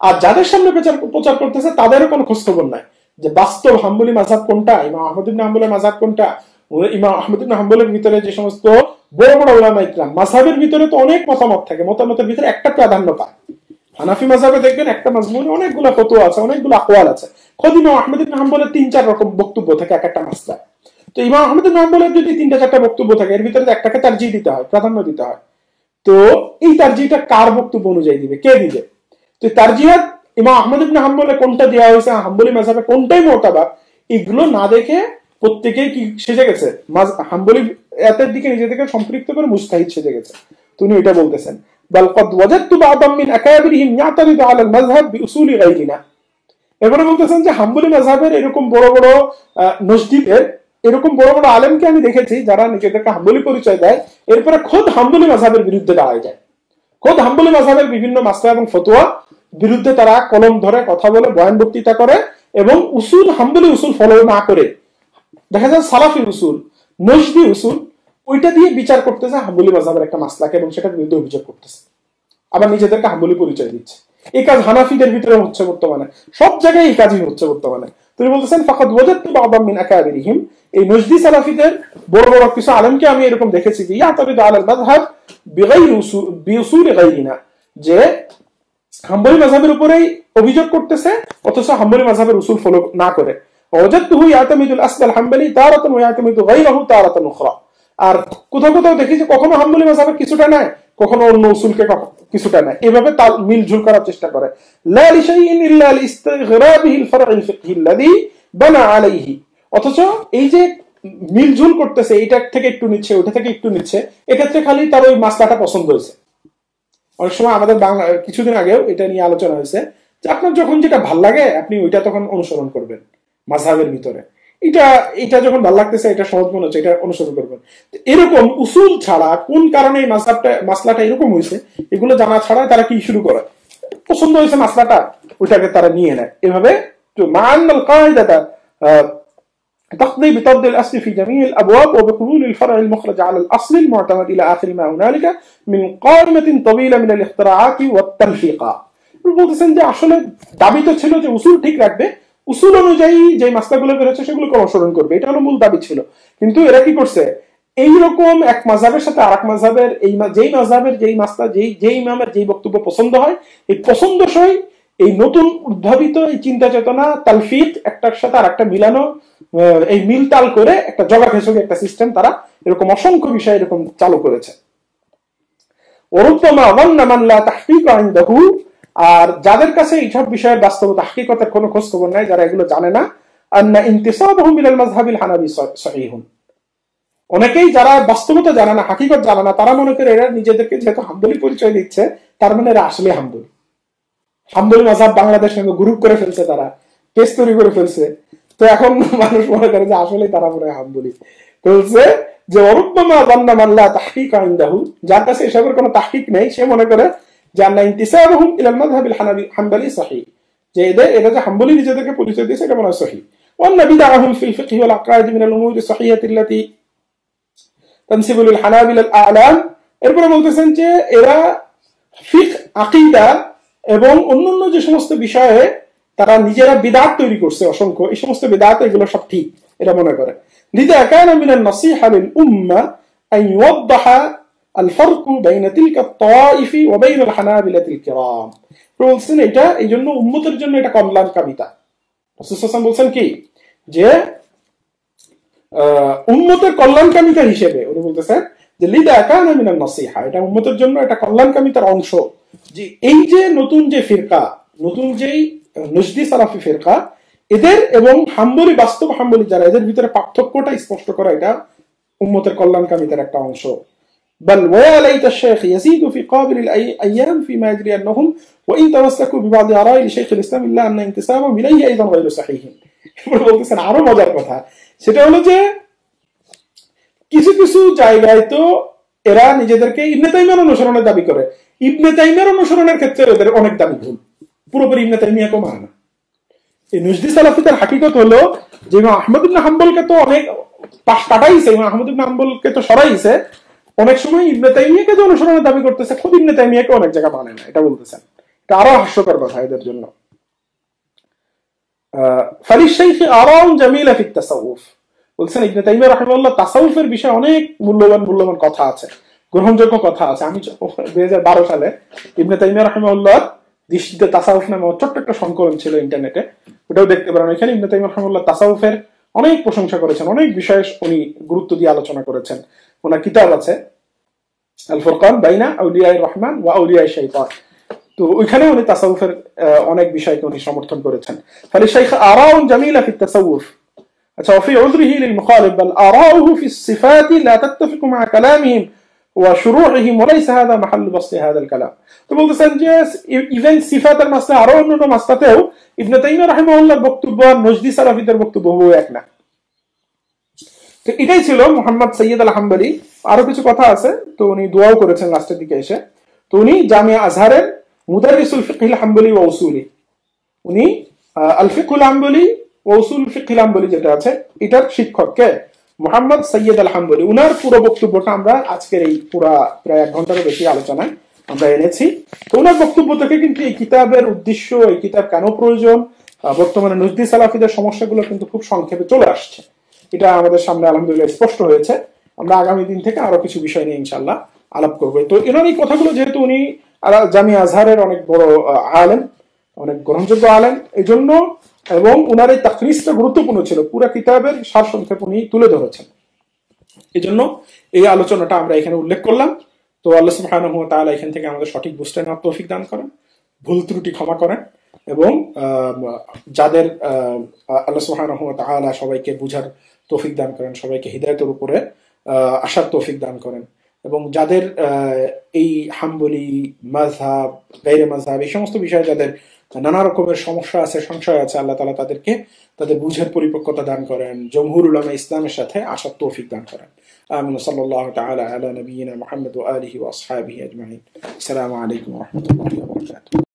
আর যাদের সামনে প্রচার প্রচার করতেছে তাদেরও কোনো খোঁজখবর নাই যে বাস্তব হাম্বলি মাযহাব কোনটা, ইমাম আহমদ ইবনে হাম্বলের মাযহাব কোনটা। ইমাম আহমদ ইবনে হাম্বলের ভিতরে যে সমস্ত বড় বড় উলামা ইকরাম, মাযহাবের ভিতরে তো অনেক মতামত থাকে, মতামতের ভিতরে একটা প্রাধান্য পায়। হানাফি মাযহাবে দেখবেন একটা মাজমুনে অনেকগুলো ফতোয়া আছে, অনেকগুলো আকওয়াল আছে। খোদ ইমাম আহমদ ইবনে হাম্বলের তিন চার রকম বক্তব্য থাকে এক একটা মাসলা। তো ইমাম আহমদ ইবনে হাম্বলের যদি তিনটা চারটা বক্তব্য থাকে, এর ভিতরে একটাকে তারজি দিতে হয়, প্রাধান্য দিতে হয়। তো এই তারজিটা কার বক্তব্য অনুযায়ী দিবে, কে দিবে? তো তারজিহাত ইমাম আহমদ ইবনে হাম্বলে কোনটা দেওয়া হয়েছে, হাম্বলি মাযহাবে কোনটাই মোতাবাক, এগুলো না দেখে প্রত্যেকেই কি সেজে গেছে হাম্বলি এতের দিকে নিজে থেকে সম্পৃক্ত করে মুস্তাহিদ সেজে গেছে। তিনি এটা বলতেছেন بل قد وجدت بعضا من اكابرهم يعترض على المذهب باصول غيرنا। এবারে বলতেছেন যে হাম্বলি মাযহাবের এরকম বড় বড় নজদিদের, এরকম বড় বড় আলেমকে আমি দেখেছি যারা নিজেদেরকে হাম্বলি পরিচয় দেয়, এরপরে খোদ হাম্বলি মাযহাবের বিরুদ্ধে দাঁড়ায় যায়। খোদ হাম্বলি মাযহাবের বিভিন্ন মাসলা এবং ফতোয়া বিরুদ্ধে তারা কলম ধরে কথা বলে, বয়ান বক্তৃতা করে, এবং উসুল হাম্বলি উসুল ফলো না করে দেখা যায় সালাফি উসুল, নজদি উসুল, ওইটা দিয়ে বিচার করতেছে হাম্বলি মাযহাবের একটা মাসলাকে, এবং সেটার বিরুদ্ধে অভিযোগ করতেছে। আবার নিজেদেরকে হাম্বলি পরিচয় দিচ্ছে। এই কাজ হানাফিদের ভিতরে হচ্ছে বর্তমানে, সব জায়গায় এই কাজই হচ্ছে বর্তমানে। তিনি বলতেছেন ফাকাদ ওয়াজাদতু বা'দাম মিন আকাবিরিহিম, এই নজদি সালাফিদের বড় বড় কিছু আলেমকে আমি এরকম দেখেছি যে ইয়াতারিদু আলাল মাযহাব বিগাইরি উসুল বিউসুল গায়রিনা, যে হাম্বলি মাযহাবের উপরেই অভিযোগ করতেছে অথচ হাম্বলি মাযহাবের উসুল ফলো না করে। ওয়াজাদতুহু ইয়াতামিদুল আসল হাম্বলি তারাতান ওয়া ইয়াতামিদু গায়রাহু তারাতান উখরা। আর কোথাও কোথাও দেখি যে কখনো হাম্বলি মাযহাবের কিছুটা নাই, কখনো অন্য উসুলকে কিছুটা নাই, এভাবে তাল মিলঝুল করার চেষ্টা করে। লা লিশাইইন ইল্লা লিস্তিগরাবিহি আল-ফার'ই আল-ফিকহি আল্লাযী বানা আলাইহি। অথচ এই যে মিলঝুল করতেছে, এটা থেকে একটু নিচ্ছে, ওটা থেকে একটু নিচ্ছে, এক্ষেত্রে খালি তার ওই মাসলাটা পছন্দ হয়েছে। অনেক সময় আমাদের বাংলা কিছুদিন আগেও এটা নিয়ে আলোচনা হয়েছে যে আপনার যখন যেটা ভাল লাগে আপনি ওইটা তখন অনুসরণ করবেন মাযহাবের ভিতরে। এটা এটা যখন ভালো লাগতেছে, এটা সহজ মনে হচ্ছে, এটা অনুসরণ করবেন। এরকম উসুল ছাড়া কোন কারণে এই মাসলাটা মাসলাটা এরকম হয়েছে এগুলো জানা ছাড়া তারা কি শুরু করে, পছন্দ হয়েছে মাসলাটা ওইটাকে তারা নিয়ে নেয়। এভাবে মা'আনাল কায়দাতা تقضي بطرد الأصل في جميع الأبواب وبقبول الفرع المخرج على الأصل المعتمد إلى آخر ما هنالك من قائمة طويلة من الاختراعات والتلفيقات. বলতেছেন যে আসলে দাবি তো ছিল যে উসুল ঠিক রাখবে, উসুল অনুযায়ী যে মাসলাগুলো বেরোচ্ছে সেগুলোকে অনুসরণ করবে, এটা হলো মূল দাবি ছিল। কিন্তু এরা কি করছে, এইরকম এক মাযহাবের সাথে আর এক মাযহাবের, এই যেই মাযহাবের যেই মাসলা, যেই যেই ইমামের যেই বক্তব্য পছন্দ হয়, এই পছন্দসই এই নতুন উদ্ভাবিত এই চিন্তা চেতনা তালফিক, একটার সাথে আর একটা মিলানো, এই মিলতাল করে একটা জগা ঘেঁষক একটা সিস্টেম তারা এরকম অসংখ্য বিষয় এরকম চালু করেছে। আর যাদের কাছে এইসব বিষয়ের বাস্তবতা হাকিকতের কোনো খোঁজ খবর নাই, যারা এগুলো জানে না, অনেকেই যারা বাস্তবতা জানে না, হাকিকত জানে না, তারা মনে করে এরা নিজেদেরকে যেহেতু হাম্বলি পরিচয় দিচ্ছে তার মানে এরা আসলে হাম্বলি। হাম্বলি মাযহাব বাংলাদেশের সঙ্গে গ্রুপ করে ফেলছে, তারা পেজ তৈরি করে ফেলছে। তো এখন মানুষ মনে করে যে আসলে তারা মনে হয় হাম্বলি বলছে, যে অরুব্বামা বান্না মাল্লা তাহকিক আইন্দাহু, যার কাছে এসবের কোনো তাহকিক নেই সে মনে করে যার না ইনতিসাবুহুম ইলাল মাযহাবিল হানাবি হাম্বলি সহিহ, যে এদের এটা যে হাম্বলি নিজেদেরকে পরিচয় দিয়েছে এটা মনে হয় সহিহ। ওয়ান্না বিদাআহুম ফিল ফিকহি ওয়াল আকায়েদ মিনাল উমুরি সহিহাতি আল্লাতী তানসিবু লিল হানাবিল আল আ'লাম। এরপরে বলতেছেন যে এরা ফিকহ, আকীদা, এবং অন্যান্য যে সমস্ত বিষয়ে তারা নিজেরা বিদআত তৈরি করছে অসংখ্য, এই সমস্ত বিদআত এগুলো সব ঠিক এরা মনে করে। لذا كان من النصيحة للأمة أن يوضح الفرق بين تلك الطوائف وبين الحنابلة الكرام. বলছেন এটা এই জন্য উম্মতের জন্য এটা কল্যাণ কবিতা। রাসূল সাল্লাল্লাহু আলাইহি ওয়াসাল্লাম বলছেন কি যে উম্মতের কল্যাণ কবিতা হিসেবে উনি বলতেছেন যে لذا كان من النصيحة এটা উম্মতের জন্য এটা কল্যাণ কবিতার অংশ। যে এই যে নতুন যে ফিরকা, নতুন যেই নজদি সালাফি ফিরকা, এদের এবং হাম্বলি বাস্তব হাম্বলি যারা, এদের ভিতরে পার্থক্যটা স্পষ্ট করা এটা উম্মতের কল্যাণকামিতার একটা অংশ। بل ويا ليت الشيخ يزيد في قابل الايام فيما يدري انهم وان تمسكوا ببعض اراء شيخ الاسلام الا ان انتسابهم اليه ايضا غير صحيح। বলতেছেন আরো মজার কথা, সেটা হলো যে কিছু কিছু জায়গায় তো এরা নিজেদেরকে ইবনে তাইমিয়ার অনুসরণের দাবি করে, ইবনে তাইমিয়ার অনুসরণের ক্ষেত্রে এদের অনেক দাবি ভুল, পুরোপুরি ইবনে তাইমিয়াকে মানে না। এই নজদি সালাফিদের হাকিকত হলো যে ইমাম আহমদ ইবনে হাম্বলকে তো অনেক পাশ কাটাইছে, ইমাম আহমদ ইবনে হাম্বলকে তো সরাইছে, অনেক সময় ইবনে তাইমিয়াকে যে অনুসরণের দাবি করতেছে খুদ ইবনে তাইমিয়াকে অনেক জায়গা মানে না, এটা বলতেছেন। এটা আরো হাস্যকর কথা এদের জন্য। ফালি শাইখ আরাউন জামিলা ফি তাসাউফ, বলছেন ইবনে তাইমিয়া রাহিমাহুল্লাহ তাসাউফের বিষয়ে অনেক মূল্যবান মূল্যবান কথা আছে, গ্রহণযোগ্য কথা আছে। আমি দুই হাজার বারো সালে ইবনে তাইমিয়া রাহিমাহুল্লাহ দৃষ্টিতে তাসাউফ নামে ছোট্ট একটা সংকলন ছিল ইন্টারনেটে, ওটাও দেখতে পারেন। ওইখানে ইবনে তাইমিয়া রাহিমাহুল্লাহ তাসাউফের অনেক প্রশংসা করেছেন, অনেক বিষয়ে উনি গুরুত্ব দিয়ে আলোচনা করেছেন। ওনার কিতাব আছে আল ফুরকান বাইনা আউলিয়ায়ে রহমান ওয়া আউলিয়ায়ে শাইতান, তো ওইখানে উনি তাসাউফের অনেক বিষয়কে উনি সমর্থন করেছেন। ফলে শাইখ আরাউন জামিলা ফি তাসাউফ। আচ্ছা, وفي عذره للمخالف بل آراؤه في الصفات لا تتفق مع كلامهم وشروحهم وليس هذا محل بسط هذا الكلام. তো বলতেছেন যে ইভেন সিফাতের মাসলা আর অন্যান্য মাসলাতেও ইবনে তাইমিয়া রাহিমাহুল্লাহর বক্তব্য আর নজদি সালাফিদের বক্তব্য হয়ে এক না। তো এটাই ছিল মোহাম্মদ সৈয়দ আল হাম্বলি। আরো কিছু কথা আছে, তো উনি দোয়াও করেছেন লাস্টের দিকে এসে। তো উনি জামিয়া আজহারের মুদারিসুল ফিকহিল হাম্বলি ওয়া উসুলি, উনি আল ফিকহুল হাম্বলি ওয়া উসুল ফিকহিল হাম্বলি যেটা আছে এটার শিক্ষক কে? মোহাম্মদ সৈয়দ আল হাম্বলি। উনার পুরো বক্তব্যটা আমরা আজকের এই পুরা প্রায় এক ঘন্টারও বেশি আলোচনায় আমরা এনেছি। তো ওনার বক্তব্য থেকে কিন্তু এই কিতাবের উদ্দেশ্য, এই কিতাব কেন প্রয়োজন, বর্তমানে নজদি সালাফিদের সমস্যাগুলো কিন্তু খুব সংক্ষেপে চলে আসছে, এটা আমাদের সামনে আলহামদুলিল্লাহ স্পষ্ট হয়েছে। আমরা আগামী দিন থেকে আরো কিছু বিষয় নিয়ে ইনশাল্লাহ আলাপ করবো। তো এনার এই কথাগুলো, যেহেতু উনি জামিয়া আজহারের অনেক বড় আলেম, অনেক গ্রহণযোগ্য আলেম, এই জন্য এবং উনার এই তাকরিজটা গুরুত্বপূর্ণ ছিল, পুরা কিতাবের সারসংক্ষেপ উনি তুলে ধরেছেন, এই জন্য এই আলোচনাটা আমরা এখানে উল্লেখ করলাম। তো আল্লাহ সুবহানাহু ওয়া তাআলা এখান থেকে আমাদের সঠিক বুঝতে নেওয়ার তৌফিক দান করেন, ভুল ত্রুটি ক্ষমা করেন, এবং যাদের আল্লাহ সুবহানাহু ওয়া তাআলা সবাইকে বুঝার তৌফিক দান করেন, সবাইকে হিদায়াতের উপরে আসার তৌফিক দান করেন, এবং যাদের এই হাম্বলি মাযহাব গায়রে মাযহাব এই সমস্ত বিষয়ে যাদের নানা রকমের সমস্যা আছে, সংশয় আছে, আল্লাহ তাআলা তাদেরকে তাদের বুঝের পরিপক্কতা দান করেন, জমহুর উলামা ইসলামের সাথে আসার তৌফিক দান করেন। আমিন। সাল্লাল্লাহু তাআলা আলা নবিয়িনা মুহাম্মদ ওয়া আলিহি ওয়া আসহাবিহি আজমাইন। আসসালামু আলাইকুম ওয়া রাহমাতুল্লাহি ওয়া বারাকাতুহু।